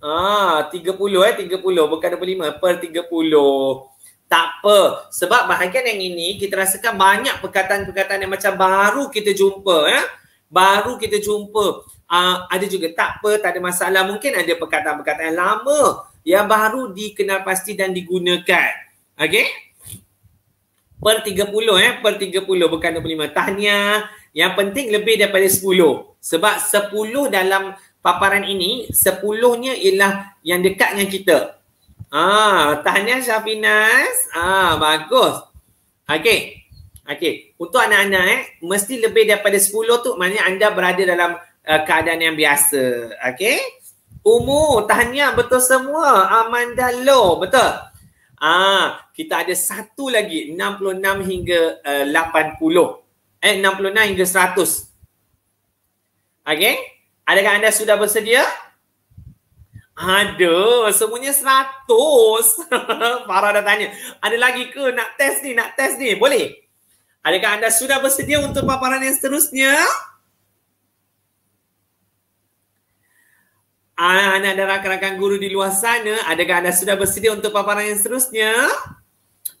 ah, tiga puluh eh, tiga puluh, bukan dua puluh lima, per tiga puluh, tak apa. Sebab bahagian yang ini kita rasakan banyak perkataan-perkataan yang macam baru kita jumpa. Eh? Baru kita jumpa. Uh, ada juga tak apa, tak ada masalah. Mungkin ada perkataan-perkataan yang lama yang baru dikenal pasti dan digunakan. Okey? Per tiga puluh eh. Per tiga puluh bukan dua puluh lima. Tahniah. Yang penting lebih daripada sepuluh. Sebab sepuluh dalam paparan ini, sepuluhnya ialah yang dekat dengan kita. Ah, tahniah Syafinas. Ah, bagus. Okey. Okey, untuk anak-anak eh, mesti lebih daripada sepuluh tu, maknanya anda berada dalam uh, keadaan yang biasa. Okey. Umur, tahniah betul semua. Amanda Loh, betul. Ah, kita ada satu lagi, enam puluh enam hingga uh, lapan puluh. Eh, enam puluh enam hingga seratus. Okey. Adakah anda sudah bersedia? Ada, semuanya seratus. Farah dah tanya, ada lagi ke nak test ni, nak test ni? Boleh? Adakah anda sudah bersedia untuk paparan yang seterusnya? Anak-anak dan rakan-rakan guru di luar sana, adakah anda sudah bersedia untuk paparan yang seterusnya?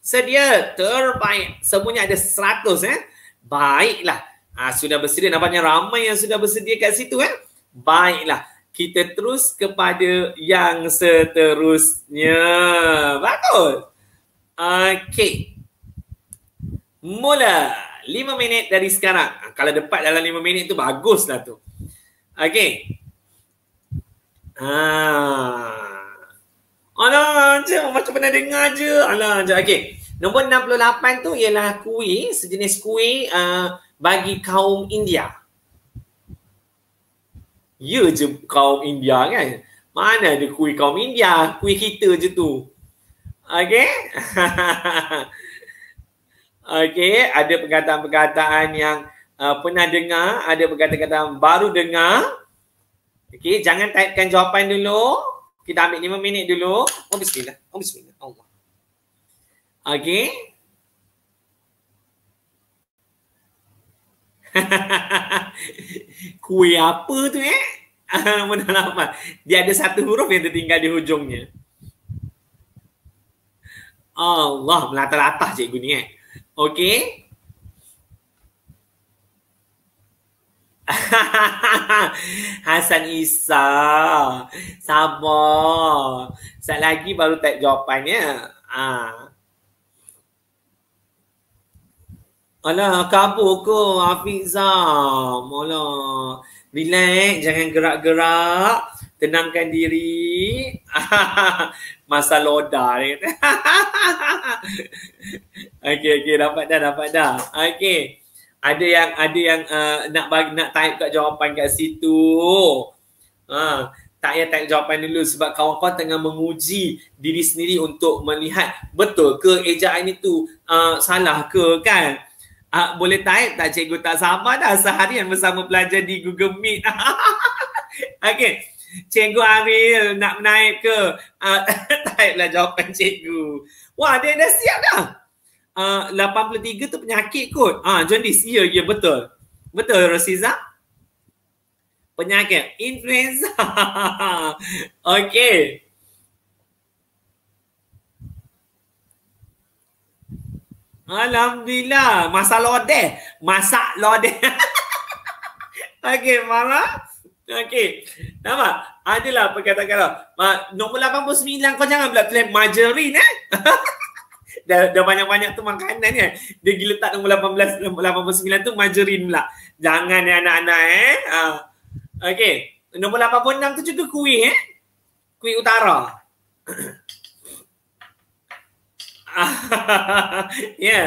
Sedia, terbaik. Semuanya ada seratus. Eh? Baiklah. Ha, sudah bersedia, nampaknya ramai yang sudah bersedia kat situ. Eh? Baiklah. Kita terus kepada yang seterusnya. Bagus. Okey. Mula lima minit dari sekarang. Kalau dapat dalam lima minit tu baguslah tu. Okey. Ah. Alah, macam macam pernah dengar je. Alah, je. Okey. Nombor enam puluh lapan tu ialah kuih, sejenis kuih uh, bagi kaum India. Ya je kaum India kan. Mana ada kuih kaum India, kuih kita je tu. Okey. Okey, ada perkataan-perkataan yang uh, pernah dengar, ada perkataan-perkataan baru dengar. Okey, jangan typekan jawapan dulu. Kita ambil lima minit dulu. Oh, bismillah. Oh, bismillah. Allah. Okey. Kuih apa tu eh? Menalaman. Dia ada satu huruf yang tertinggal di hujungnya. Allah, melata-latah cikgu ni eh. Okey. Hasan Isa. Sabar. Sekejap lagi baru type jawapannya. Ah. Alah, kabur ke Hafizah. Alah. Relax, jangan gerak-gerak. Tenangkan diri. Masa loda ni. Okey, okey, dapat dah, dapat dah. Okey. Ada yang ada yang uh, nak bagi, nak type kat jawapan kat situ. Ha, tak payah type jawapan dulu sebab kawan-kawan tengah menguji diri sendiri untuk melihat betul ke ejaan itu uh, salah ke kan. Uh, boleh type tak cikgu tak sabar dah seharian bersama pelajar di Google Meet. Okey. Cikgu Aril nak naik ke? Uh, type lah jawapan cikgu. Wah, dia dah siap dah. Uh, lapan puluh tiga tu penyakit kot. Ah, jaundice. Ya, ya, betul. Betul, Rosiza. Penyakit influenza. Okey. Alhamdulillah. Masak lodeh. Masak lodeh. Okey, Farah. Okey. Nampak? Adalah perkataan-perkataan. Uh, nombor lapan puluh sembilan kau jangan pula tulis margarine eh. Dah, dah banyak-banyak tu makanan kan. Dia gila tak nombor lapan belas, nombor lapan puluh sembilan tu margarine pula. Jangan ya anak-anak eh. Uh, Okey. Nombor lapan puluh enam tu juga kuih eh. Kuih utara. Ya. Yeah.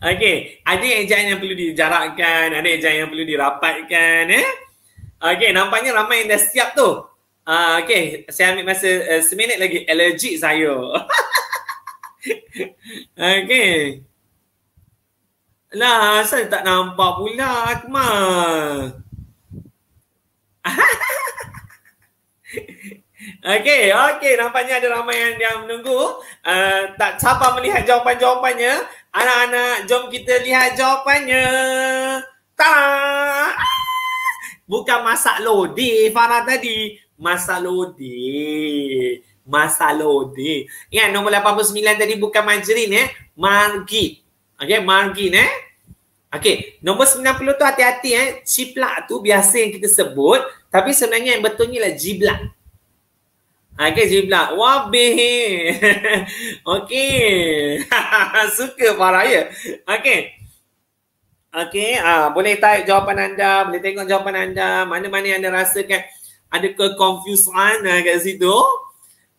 Okey. Ada ejaan yang perlu dijarakkan. Ada ejaan yang perlu dirapatkan eh. Okey. Nampaknya ramai yang dah siap tu. Uh, Okey. Saya ambil masa uh, seminit lagi. Allergic saya. Okey. Lah, saya tak nampak pula Akmal. Okey, okey. Nampaknya ada ramai yang, yang menunggu. Uh, tak sabar melihat jawapan-jawapannya. Anak-anak, jom kita lihat jawapannya. Tada! Bukan masak lodeh Farah tadi. Masak lodeh. Masak lodeh. Ya, nombor lapan puluh sembilan tadi bukan margarine eh. Margit. Okey, margine eh. Okey, nombor sembilan puluh tu hati-hati eh. Ciplak tu biasa yang kita sebut, tapi sebenarnya yang betulnya lah jiblak. Okey, jiblak. Wabih. Okey. Suka Farah ya. Okey. Okey, ah, boleh type jawapan anda, boleh tengok jawapan anda, mana-mana yang anda rasakan ada keconfusan ah, kat situ.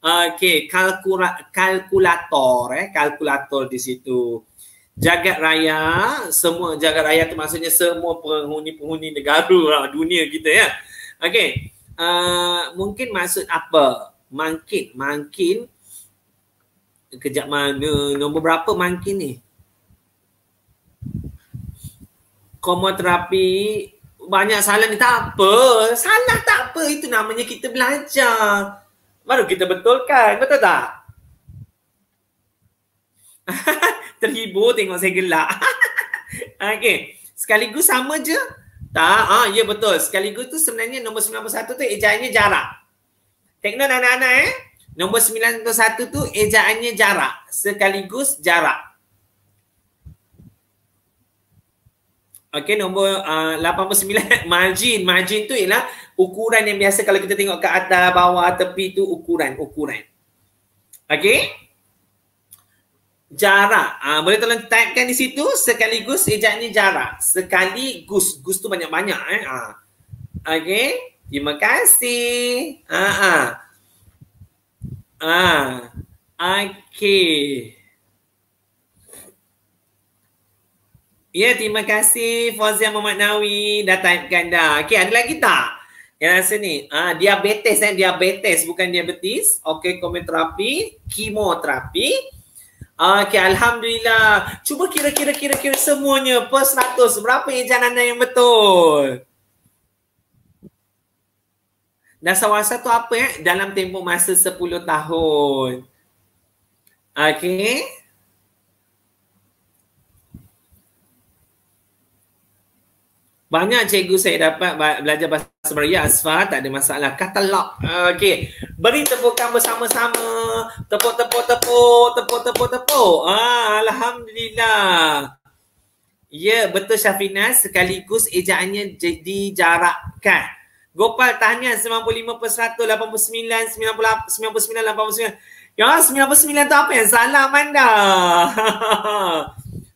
Okey, kalkula kalkulator eh, kalkulator di situ. jagat raya, semua jagat raya tu maksudnya semua penghuni-penghuni negara dunia kita ya. Okey, uh, mungkin maksud apa? Mungkin, mungkin kejap mana, nombor berapa mungkin ni? Komoterapi, banyak salah ni, tak apa. Salah tak apa, itu namanya kita belajar. Baru kita betulkan, betul tak? Terhibur tengok saya gelak. Okey, sekaligus sama je? Tak, ah, ya betul. Sekaligus tu sebenarnya nombor sembilan puluh satu tu ejaannya jarak. Teknon anak-anak eh. Nombor sembilan puluh satu tu ejaannya jarak. Sekaligus jarak. Okey, nombor uh, lapan puluh sembilan margin. Margin tu ialah ukuran yang biasa kalau kita tengok ke atas, bawah, tepi tu ukuran. Ukuran. Okey. Jarak. Uh, boleh tolong typekan di situ. Sekaligus ejaannya jarak. Sekaligus. Gus tu banyak-banyak eh. Uh. Okey. Terima kasih. Ah, ah, okay. Ya, terima kasih Fauzia Muhammad Nawi dah typekan dah. Okay, ada lagi tak? Yang rasa ni, ah, diabetes eh, diabetes bukan diabetes. Okay, komoterapi, kemoterapi. Okay, alhamdulillah. Cuba kira-kira kira-kira semuanya per seratus berapa ejaan anda yang betul? Dasawarsa tu apa eh? Dalam tempoh masa sepuluh tahun. Okey. Banyak cikgu saya dapat belajar bahasa Melayu, Asfa, tak ada masalah. Kata lock. Okey. Beri tepukan bersama-sama. Tepuk, tepuk, tepuk. Tepuk, tepuk, tepuk. Ah, alhamdulillah. Ya, betul Syafina. Sekaligus ejaannya dijarakkan. Gopal tahniah sembilan puluh lima per seratus, lapan puluh sembilan, sembilan puluh lapan, sembilan puluh sembilan, lapan puluh sembilan. Ya, sembilan puluh sembilan tu apa yang salah Amanda?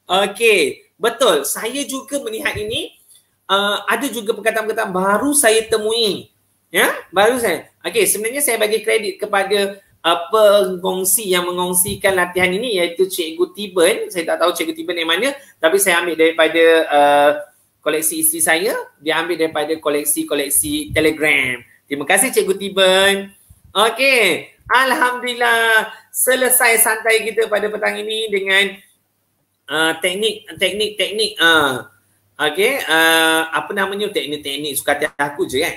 Okey, betul. Saya juga melihat ini, uh, ada juga perkataan-perkataan baru saya temui. Ya, baru saya. Okey, sebenarnya saya bagi kredit kepada uh, pengongsi yang mengongsikan latihan ini iaitu Cikgu Tiben. Saya tak tahu Cikgu Tiben yang mana, tapi saya ambil daripada... Uh, koleksi isteri saya, dia ambil daripada koleksi-koleksi Telegram. Terima kasih Cikgu Tiben. Okey, alhamdulillah selesai santai kita pada petang ini dengan uh, teknik teknik teknik uh. Okey, uh, apa namanya teknik-teknik suka hati aku je kan.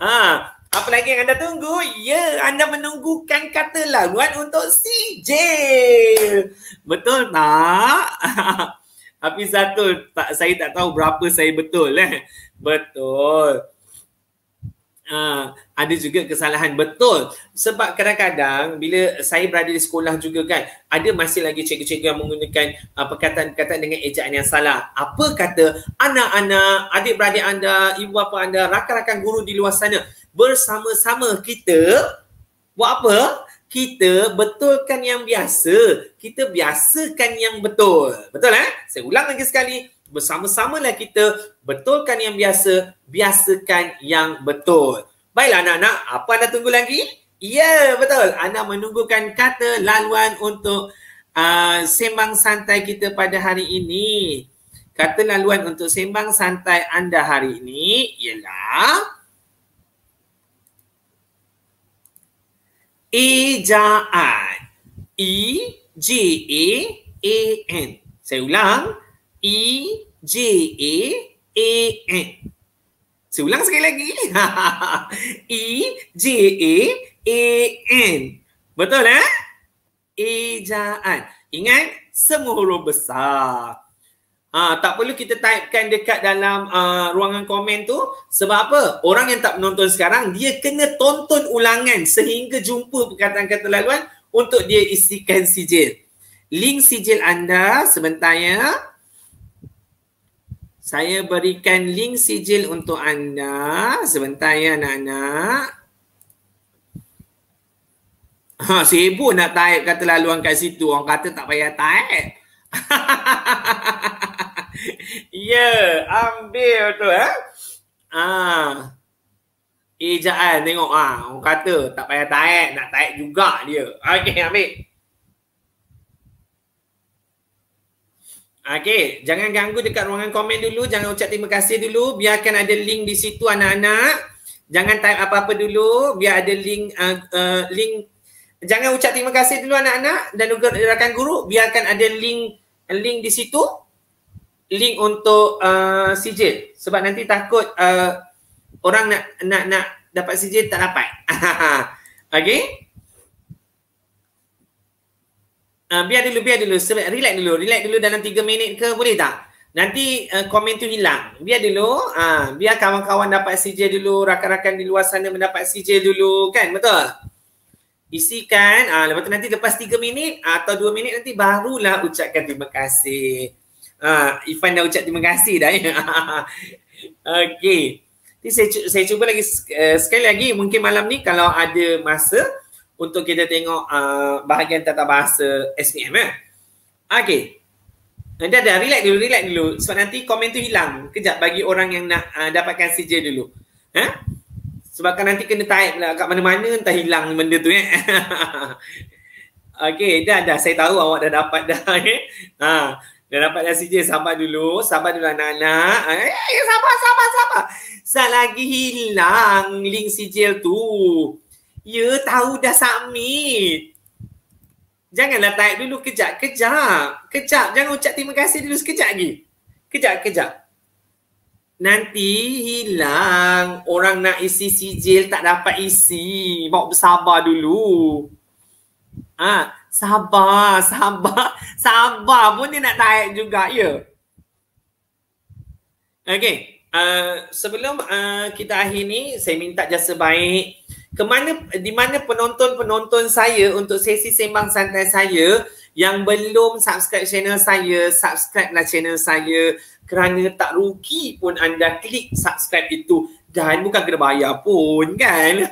uh, apa lagi yang anda tunggu? Ya, anda menunggukan kata lawan untuk C J. Betul tak? Tapi satu, tak, saya tak tahu berapa saya betul. Eh? Betul. Uh, ada juga kesalahan. Betul. Sebab kadang-kadang bila saya berada di sekolah juga kan, ada masih lagi cikgu-cikgu yang menggunakan uh, perkataan-perkataan dengan ejaan yang salah. Apa kata anak-anak, adik-beradik anda, ibu bapa anda, rakan-rakan guru di luar sana. Bersama-sama kita buat apa? Kita betulkan yang biasa. Kita biasakan yang betul. Betul eh? Saya ulang lagi sekali. Bersama-samalah kita betulkan yang biasa. Biasakan yang betul. Baiklah anak-anak. Apa anda tunggu lagi? Ya, betul. Anda menunggukan kata laluan untuk uh, sembang santai kita pada hari ini. Kata laluan untuk sembang santai anda hari ini ialah... Ejaan. E J A A N. Saya ulang. E J A A N. Saya ulang sekali lagi. E J A A N. Betul eh? Ejaan. Ingat, semua huruf besar. Ha, tak perlu kita typekan dekat dalam uh, ruangan komen tu. Sebab apa? Orang yang tak menonton sekarang, dia kena tonton ulangan sehingga jumpa perkataan-kata laluan untuk dia isikan sijil. Link sijil anda sebentar ya. Saya berikan link sijil untuk anda. Sebentar ya anak-anak. Ha, sibuk nak type kata laluan kat situ. Orang kata tak payah type. Ya, ambil tu eh. Ah. Ejaan tengok ah, orang kata tak payah taek, nak taek juga dia. Okey, ambil. Okey, jangan ganggu dekat ruangan komen dulu, jangan ucap terima kasih dulu, biarkan ada link di situ anak-anak. Jangan type apa-apa dulu, biar ada link uh, uh, link. Jangan ucap terima kasih dulu anak-anak dan juga rakan guru, biarkan ada link link di situ. Link untuk uh, sijil sebab nanti takut uh, orang nak nak nak dapat sijil tak dapat. Okey. Uh, biar dulu, biar dulu. Relax dulu. Relax dulu dalam tiga minit ke boleh tak? Nanti uh, komen tu hilang. Biar dulu. Uh, biar kawan-kawan dapat sijil dulu. Rakan-rakan di luar sana mendapat sijil dulu. Kan? Betul? Isikan. Uh, lepas tu nanti lepas tiga minit uh, atau dua minit nanti barulah ucapkan terima kasih. Uh, Ifan dah ucap terima kasih dah. Ya? Okey. Saya, saya cuba lagi uh, sekali lagi. Mungkin malam ni kalau ada masa untuk kita tengok uh, bahagian tata bahasa S P M. Eh? Okey. Dah dah, relax dulu, relax dulu. Sebab nanti komen tu hilang. Kejap bagi orang yang nak uh, dapatkan sijil dulu. Huh? Sebab kan nanti kena type lah kat mana-mana entah hilang benda tu. Eh? Okey, dah dah. Saya tahu awak dah dapat dah. Eh? Ha, dah dapat dah sijil. Sabar dulu. Sabar dulu anak-anak. Eh, sabar, sabar, sabar. Sekejap lagi hilang link sijil tu. Ya, tahu dah submit. Janganlah type dulu. Kejap, kejap. Kejap. Jangan ucap terima kasih dulu sekejap lagi. Kejap, kejap. Nanti hilang. Orang nak isi sijil tak dapat isi. Bawa bersabar dulu. Ah, ha, sabar, sabar. Sabar pun dia nak type juga, ya. Okey. Uh, sebelum uh, kita akhir ni, saya minta jasa baik. Kemana, di mana penonton-penonton saya untuk sesi sembang santai saya yang belum subscribe channel saya, subscribe lah channel saya kerana tak rugi pun anda klik subscribe itu dan bukan kena bayar pun kan.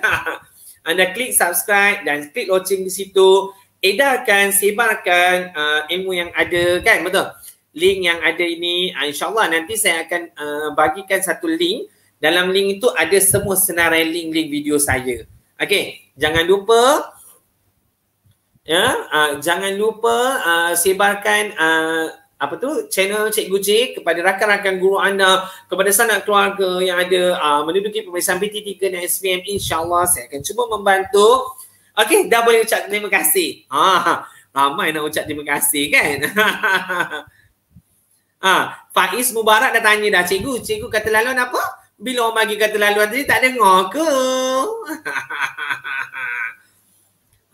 Anda klik subscribe dan klik loceng di situ, edarkan, sebarkan uh, ilmu yang ada kan, betul? Link yang ada ini uh, insyaAllah nanti saya akan uh, bagikan satu link. Dalam link itu ada semua senarai link-link video saya. Okey, jangan lupa ya, uh, jangan lupa uh, sebarkan uh, apa tu channel Cikgu Jay kepada rakan-rakan guru anda, kepada sanak keluarga yang ada uh, menduduki pemeriksaan P T tiga dan S P M. InsyaAllah saya akan cuba membantu. Okey, dah boleh ucap terima kasih. Ha, ramai nak ucap terima kasih kan. Ha, Faiz Mubarak dah tanya dah, cikgu, cikgu kata laluan apa? Bila orang bagi kata laluan tadi tak dengar ke?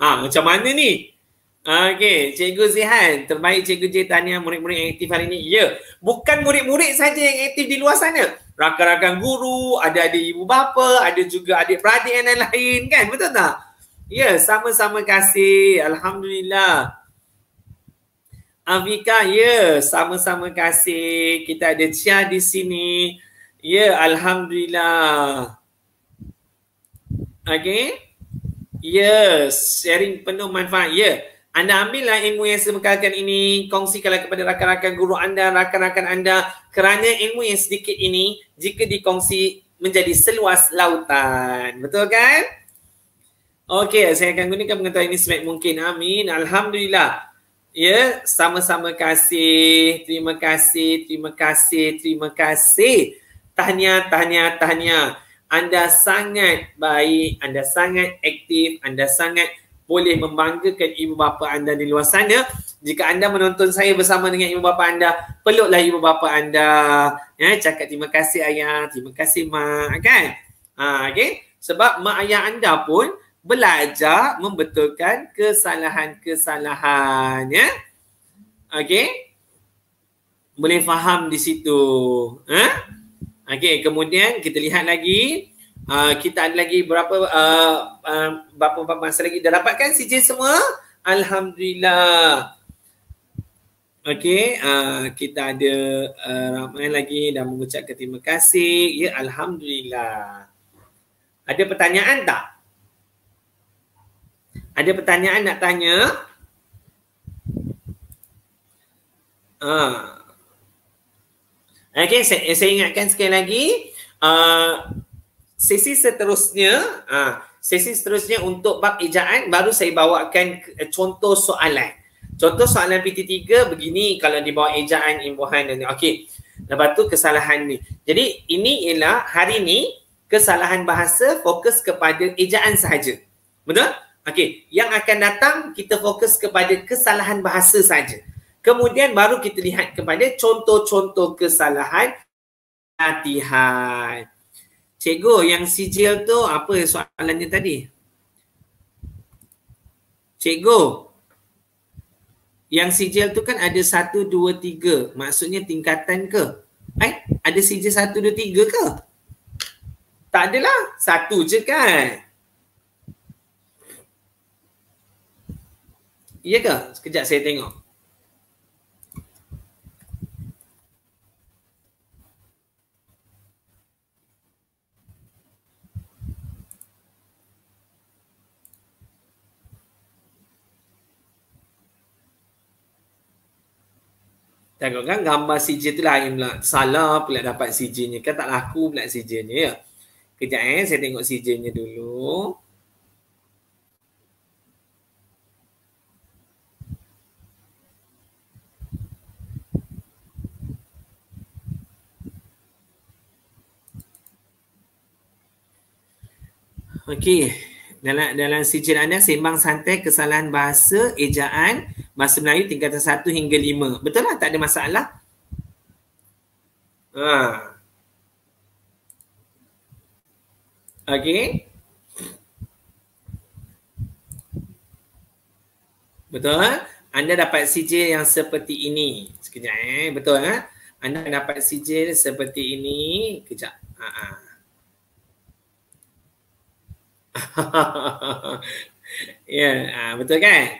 Ha, macam mana ni? Okey, Cikgu Zihan, terbaik Cikgu Jay tanya murid-murid yang aktif hari ni. Ya, bukan murid-murid saja yang aktif di luar sana. Rakan-rakan guru, ada adik ibu bapa, ada juga adik-beradik dan lain-lain kan? Betul tak? Ya, sama-sama kasih. Alhamdulillah. Afika, ya, sama-sama kasih. Kita ada Cia di sini. Ya, Alhamdulillah. Okey. Ya, sharing penuh manfaat. Ya, anda ambillah ilmu yang semekalkan ini. Kongsikanlah kepada rakan-rakan guru anda, rakan-rakan anda. Kerana ilmu yang sedikit ini, jika dikongsi menjadi seluas lautan. Betul kan? Okey, saya akan gunakan pengetahuan ini sebaik mungkin. Amin. Alhamdulillah. Ya, sama-sama kasih. Terima kasih, terima kasih, terima kasih. Tahniah, tahniah, tahniah. Anda sangat baik, anda sangat aktif, anda sangat boleh membanggakan ibu bapa anda di luar sana. Jika anda menonton saya bersama dengan ibu bapa anda, peluklah ibu bapa anda. Ya, cakap terima kasih ayah, terima kasih mak, kan? Ha, okay? Sebab mak ayah anda pun belajar membetulkan kesalahan-kesalahan. Ya? Okay? Boleh faham di situ. Ha? Okey, kemudian kita lihat lagi. Uh, kita ada lagi berapa uh, uh, berapa masa lagi. Dah dapatkan sijil semua? Alhamdulillah. Okey, uh, kita ada uh, ramai lagi dah mengucapkan terima kasih. Ya, Alhamdulillah. Ada pertanyaan tak? Ada pertanyaan nak tanya? Ah. Uh. Okey, saya, saya ingatkan sekali lagi, uh, sesi seterusnya, uh, sesi seterusnya untuk bab ejaan baru saya bawakan contoh soalan. Contoh soalan P T tiga begini kalau di bawah ejaan, imbuhan dan okey. Lepas tu kesalahan ni. Jadi ini ialah hari ni kesalahan bahasa fokus kepada ejaan sahaja. Betul? Okey, yang akan datang kita fokus kepada kesalahan bahasa sahaja. Kemudian baru kita lihat kepada contoh-contoh kesalahan latihan. Cikgu, yang sijil tu apa soalannya tadi? Cikgu, yang sijil tu kan ada satu, dua, tiga. Maksudnya tingkatan ke? Eh, ada sijil satu, dua, tiga ke? Tak adalah. Satu je kan? Iya ke? Sekejap saya tengok. Tengok kan gambar sijil tu lain pula. Salah pula dapat sijilnya. Kan tak laku pula sijilnya ya. Kejap eh. Saya tengok sijilnya dulu. Okey. Dalam, dalam sijil anda, sembang santai, kesalahan bahasa, ejaan, bahasa Melayu tingkatan satu hingga lima. Betul lah, tak ada masalah. Ha. Okey. Betul? Anda dapat sijil yang seperti ini. Sekejap eh, betul eh? Anda dapat sijil seperti ini. Kejap. Ha-ha. Ya, yeah, ah, betul kan?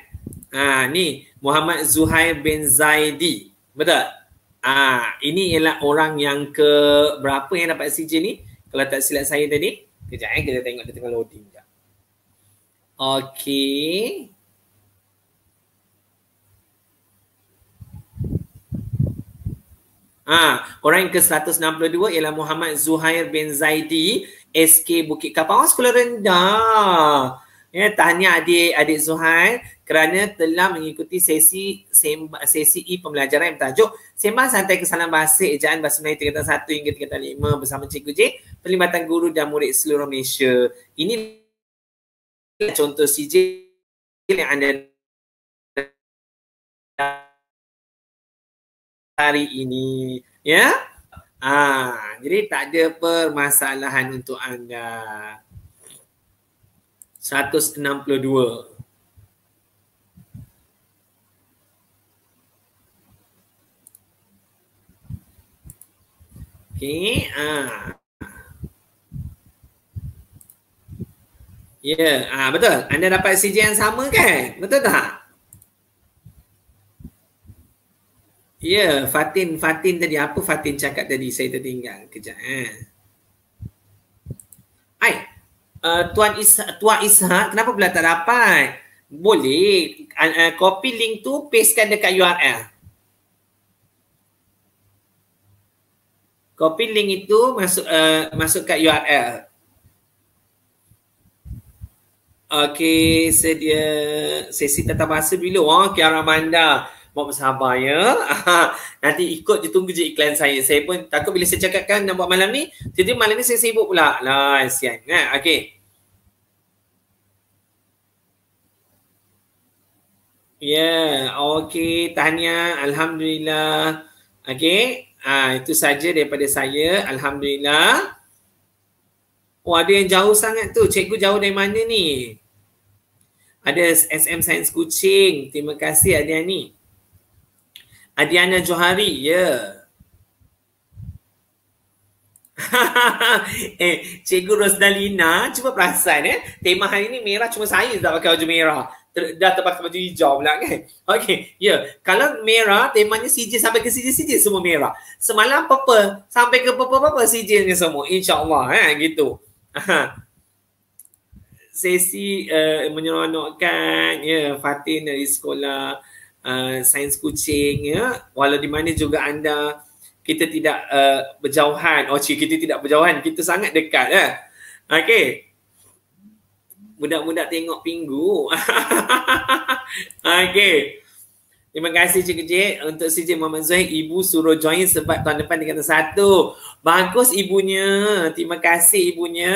Ah, ni Muhammad Zuhair bin Zaidi. Betul? Ah, ini ialah orang yang ke berapa yang dapat sijil ni? Kalau tak silap saya tadi. Kejap eh, kita tengok dia tengah loading jap. Okey. Ah, orang yang ke seratus enam puluh dua ialah Muhammad Zuhair bin Zaidi, S K Bukit Kapau, sekolah rendah. Ya, tahniah adik-adik Zuhair kerana telah mengikuti sesi sesi e-pembelajaran yang bertajuk Sembang Santai Kesalahan Bahasa Ejaan Bahasa Melayu tingkatan satu hingga tingkatan lima bersama Cikgu Jay, perlibatan guru dan murid seluruh Malaysia. Ini contoh sijil yang anda hari ini. Ya? Ah, jadi tak ada permasalahan untuk anda. seratus enam puluh dua. Okey, ah. Ya, yeah, ah betul. Anda dapat sijil yang sama kan? Betul tak? Ya, yeah, Fatin, Fatin tadi. Apa Fatin cakap tadi? Saya tertinggal. Kejap. Eh. Hai, uh, Tuan Isha, Tuan Isha, kenapa pula tak dapat? Boleh. Uh, uh, copy link tu, pastekan dekat U R L. Copy link itu, masuk uh, masuk kat U R L. Okey, sedia sesi tata bahasa bila? Wah, oh, Kiara Manda. Buat bersabar ya. Aha. Nanti ikut je, tunggu je iklan saya. Saya pun takut bila saya cakapkan nak buat malam ni, jadi malam ni saya sibuk pula. Lah, sian. Ha, okey. Ya, yeah, okey. Tahniah. Alhamdulillah. Okey. Ha, itu saja daripada saya. Alhamdulillah. Oh, ada yang jauh sangat tu. Cikgu jauh dari mana ni? Ada S M Sains Kuching. Terima kasih Adiani. Adiana Johari, ya. Yeah. Eh, Cikgu Rosdalina, cuba perasan eh. Tema hari ni merah, cuma saya tak pakai baju merah. Ter dah terpakai baju hijau pula kan. Okey, ya. Yeah. Kalau merah, temanya sijil sampai ke sijil-sijil semua merah. Semalam purple, sampai ke purple-purple sijilnya semua. InsyaAllah, eh, gitu. Sesi uh, menyeronokkan, ya. Yeah, Fatin dari sekolah. Uh, Sains Kuching ya, walau di mana juga anda, kita tidak uh, berjauhan. Oh cik, kita tidak berjauhan, kita sangat dekat ya. Okey, budak-budak tengok pinggu. Okey, Terima kasih Cikgu Jay. Untuk C J Muhammad Zuhair, ibu suruh join sebab tahun depan dia kata satu. Bagus ibunya. Terima kasih ibunya.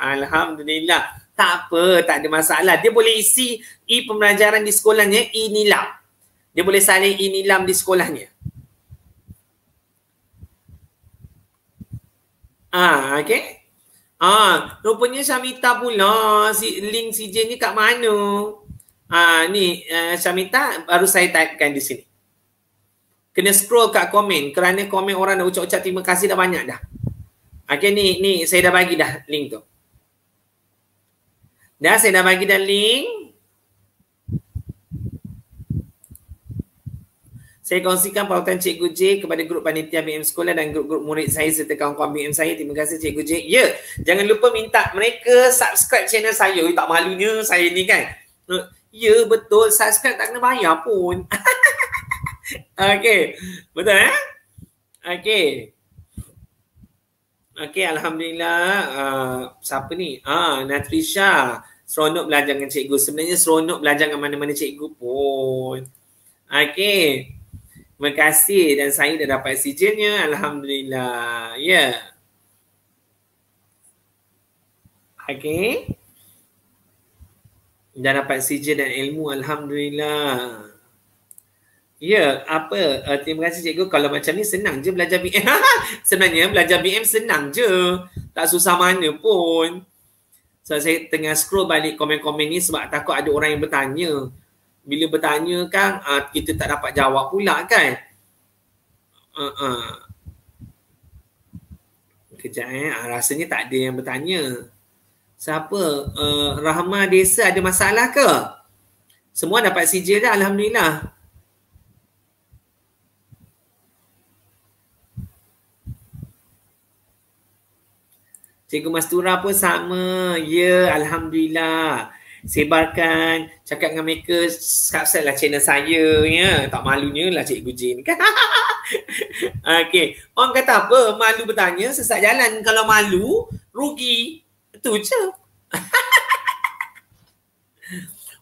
Alhamdulillah. Tak apa, tak ada masalah. Dia boleh isi e-pembelajaran di sekolahnya, e-NILAM. Dia boleh salin e-NILAM di sekolahnya. Ah, okey. Ah, rupanya Syamita pula. Si, link C J ni kat mana? Ah, ni uh, Syamita baru saya typekan di sini. Kena scroll kat komen kerana komen orang dah ucap-ucap terima kasih dah banyak dah. Okey, ni ni saya dah bagi dah link tu. Dah saya dah bagi dah link. Saya kongsikan pautan Cikgu Jay kepada grup panitia B M sekolah dan grup-grup murid saya serta kawan-kawan B M saya. Terima kasih Cikgu Jay. Ya, jangan lupa minta mereka subscribe channel saya. Tak malunya saya ni kan. Ya, betul. Subscribe tak kena bayar pun. Okey. Betul eh? Okey. Okey, Alhamdulillah. Uh, siapa ni? Ah, Natrisha. Seronok belajar dengan cikgu. Sebenarnya seronok belajar dengan mana-mana cikgu pun. Okey. Terima kasih dan saya dah dapat sijilnya. Alhamdulillah. Ya. Yeah. Okey. Dah dapat sijil dan ilmu. Alhamdulillah. Ya, yeah, apa? Uh, terima kasih cikgu. Kalau macam ni senang je belajar B M. Sebenarnya belajar B M senang je. Tak susah mana pun. So, saya tengah scroll balik komen-komen ni sebab takut ada orang yang bertanya. Bila bertanya kan, uh, kita tak dapat jawab pula kan? Uh-uh. Kejap eh. Rasanya tak ada yang bertanya. Siapa? Uh, Rahma Desa ada masalah ke? Semua dapat sijil dah. Alhamdulillah. Cikgu Mastura pun sama. Ya, Alhamdulillah. Sebarkan, cakap dengan mereka, subscribe lah channel saya. Ya. Tak malunya lah Cikgu Jin. Okey. Orang kata apa? Malu bertanya, sesat jalan. Kalau malu, rugi. Itu je.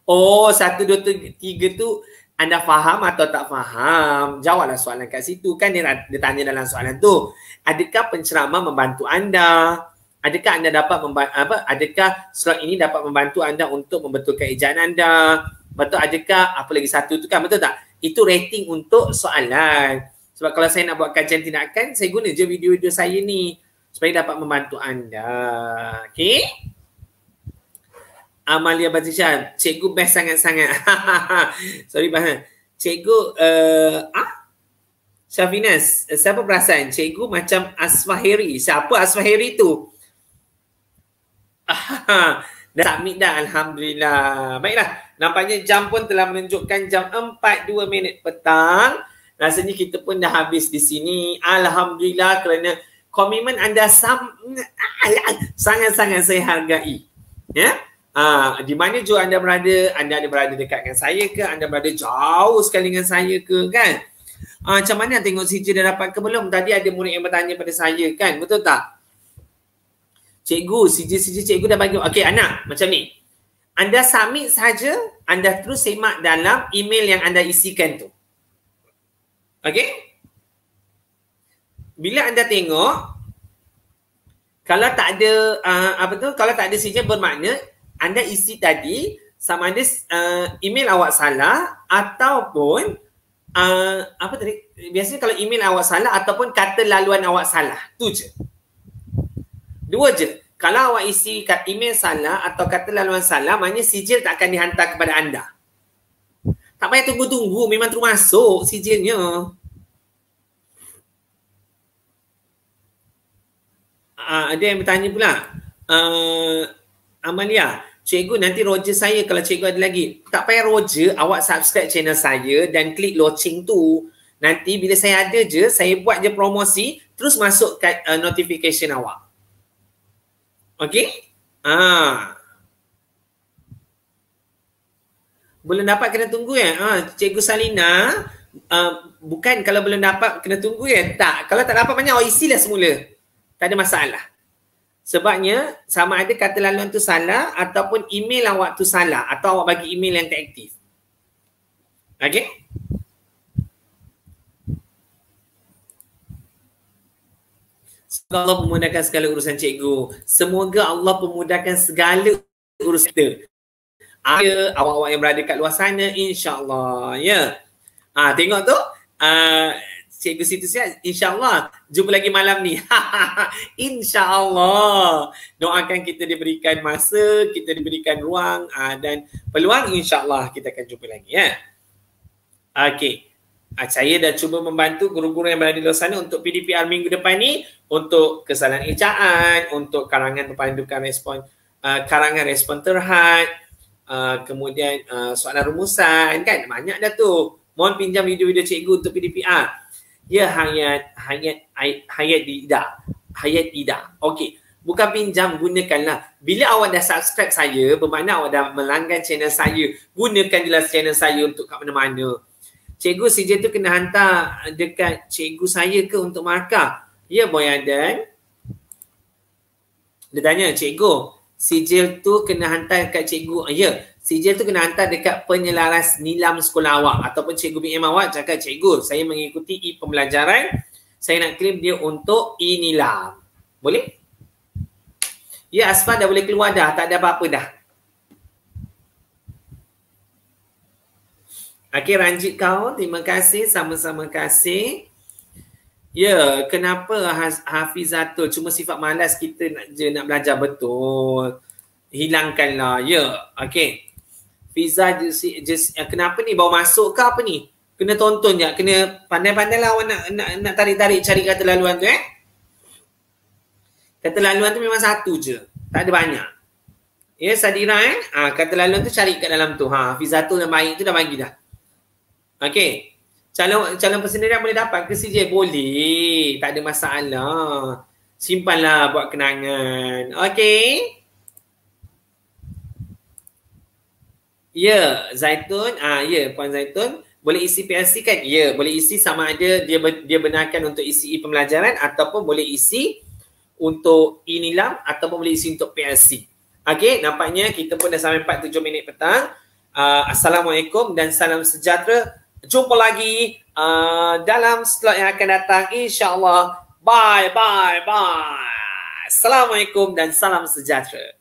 Oh, satu, dua, tiga tu anda faham atau tak faham? Jawablah soalan kat situ. Kan dia, dia tanya dalam soalan tu. Adakah penceramah membantu anda? Adakah anda dapat membantu, apa? Adakah slot ini dapat membantu anda untuk membetulkan ejaan anda? Betul, adakah apa lagi satu tu kan? Betul tak? Itu rating untuk soalan. Sebab kalau saya nak buat kajian tindakan, saya guna je video-video saya ni supaya dapat membantu anda. Okey? Amalia Batisha, cikgu best sangat-sangat. Sorry Bahan. Cikgu, uh, ah? Syafinas, siapa perasan? Cikgu macam Aswahiri. Siapa Aswahiri tu? Ah, dah submit dah. Alhamdulillah. Baiklah. Nampaknya jam pun telah menunjukkan jam empat dua minit petang. Rasanya kita pun dah habis di sini. Alhamdulillah kerana komitmen anda sangat-sangat saya hargai. Ya? Yeah? Ha, di mana juga anda berada, anda ada berada dekat dengan saya ke, anda berada jauh sekali dengan saya ke kan? Ha, macam mana tengok sijil dah dapat ke belum? Tadi ada murid yang bertanya pada saya kan, betul tak? Cikgu, sijil-sijil cikgu dah bagi. Okey anak, macam ni. Anda submit saja, anda terus semak dalam email yang anda isikan tu. Okey? Bila anda tengok, kalau tak ada, uh, apa tu, kalau tak ada sijil bermakna, anda isi tadi sama ada uh, email awak salah ataupun uh, apa tadi? Biasanya kalau email awak salah ataupun kata laluan awak salah. Tu je. Dua je. Kalau awak isi kat email salah atau kata laluan salah, maknanya sijil tak akan dihantar kepada anda. Tak payah tunggu-tunggu. Memang terus masuk sijilnya. Uh, ada yang bertanya pula. Uh, Amalia, cikgu nanti roja saya kalau cikgu ada lagi. Tak payah roja, awak subscribe channel saya dan klik loceng tu. Nanti bila saya ada je, saya buat je promosi, terus masuk kat uh, notification awak. Okey? Ah. Belum dapat kena tunggu ya? Ah, Cikgu Salina, uh, bukan kalau belum dapat kena tunggu ya? Tak. Kalau tak dapat banyak, awak isilah semula. Tak ada masalah. Sebabnya sama ada kata laluan tu salah ataupun email awak tu salah atau awak bagi email yang tak aktif. Okey? Allah memudahkan segala urusan cikgu. Semoga Allah memudahkan segala urusan kita. Ada awak-awak yang berada kat luar sana, insya-Allah, ya. Ah, tengok tu. Uh, Cikgu Siti Sihat, insya-Allah jumpa lagi malam ni. Insya-Allah. Doakan kita diberikan masa, kita diberikan ruang uh, dan peluang, insya-Allah kita akan jumpa lagi, ya. Okey. Uh, saya dah cuba membantu guru-guru yang berada di luar sana untuk P D P R minggu depan ni, untuk kesalahan ejaan, untuk karangan perpandukan respon, uh, karangan respon terhad, uh, kemudian uh, soalan rumusan, kan? Banyak dah tu. Mohon pinjam video-video cikgu untuk P D P R. Ya, hayat, hayat, hayat tidak. Hayat tidak. Okey. Bukan pinjam, gunakanlah. Bila awak dah subscribe saya, bermakna awak dah melanggan channel saya. Gunakan jelas channel saya untuk kat mana-mana. Cikgu, C J tu kena hantar dekat cikgu saya ke untuk markah? Ya, Boyadan. Dia tanya, cikgu, sijil tu kena hantar dekat cikgu. Ya, sijil tu kena hantar dekat penyelaras nilam sekolah awak ataupun cikgu B M awak cakap, cikgu, saya mengikuti e-pembelajaran. Saya nak claim dia untuk e-nilam. Boleh? Ya, Asfa dah boleh keluar dah. Tak ada apa-apa dah. Okey, Ranjit kau. Terima kasih. Sama-sama kasih. Ya, kenapa Hafizatul cuma sifat malas kita nak je nak belajar? Betul. Hilangkanlah. Ya, okey. Fiza, kenapa ni baru masuk ke apa ni? Kena tonton je. Kena pandai-pandailah awak nak nak nak tarik-tarik cari kata laluan tu, eh. Kata laluan tu memang satu je. Tak ada banyak. Ya, Sadira, eh. Ha, kata laluan tu cari kat dalam tu. Ha, Hafizatul yang baik tu dah bagi dah. Okey. Calon calon persendirian boleh dapat ke C J? Boleh. Tak ada masalah. Simpanlah buat kenangan. Okey. Ya, yeah, Zaitun. Ah, ya, yeah, Puan Zaitun. Boleh isi P L C kan? Ya, yeah, boleh isi sama ada dia dia benarkan untuk isi pembelajaran ataupun boleh isi untuk e-nilam ataupun boleh isi untuk P L C. Okey, nampaknya kita pun dah sampai empat puluh tujuh minit petang. Uh, Assalamualaikum dan salam sejahtera. Jumpa lagi uh, dalam slot yang akan datang, insya-Allah. Bye, bye, bye. Assalamualaikum dan salam sejahtera.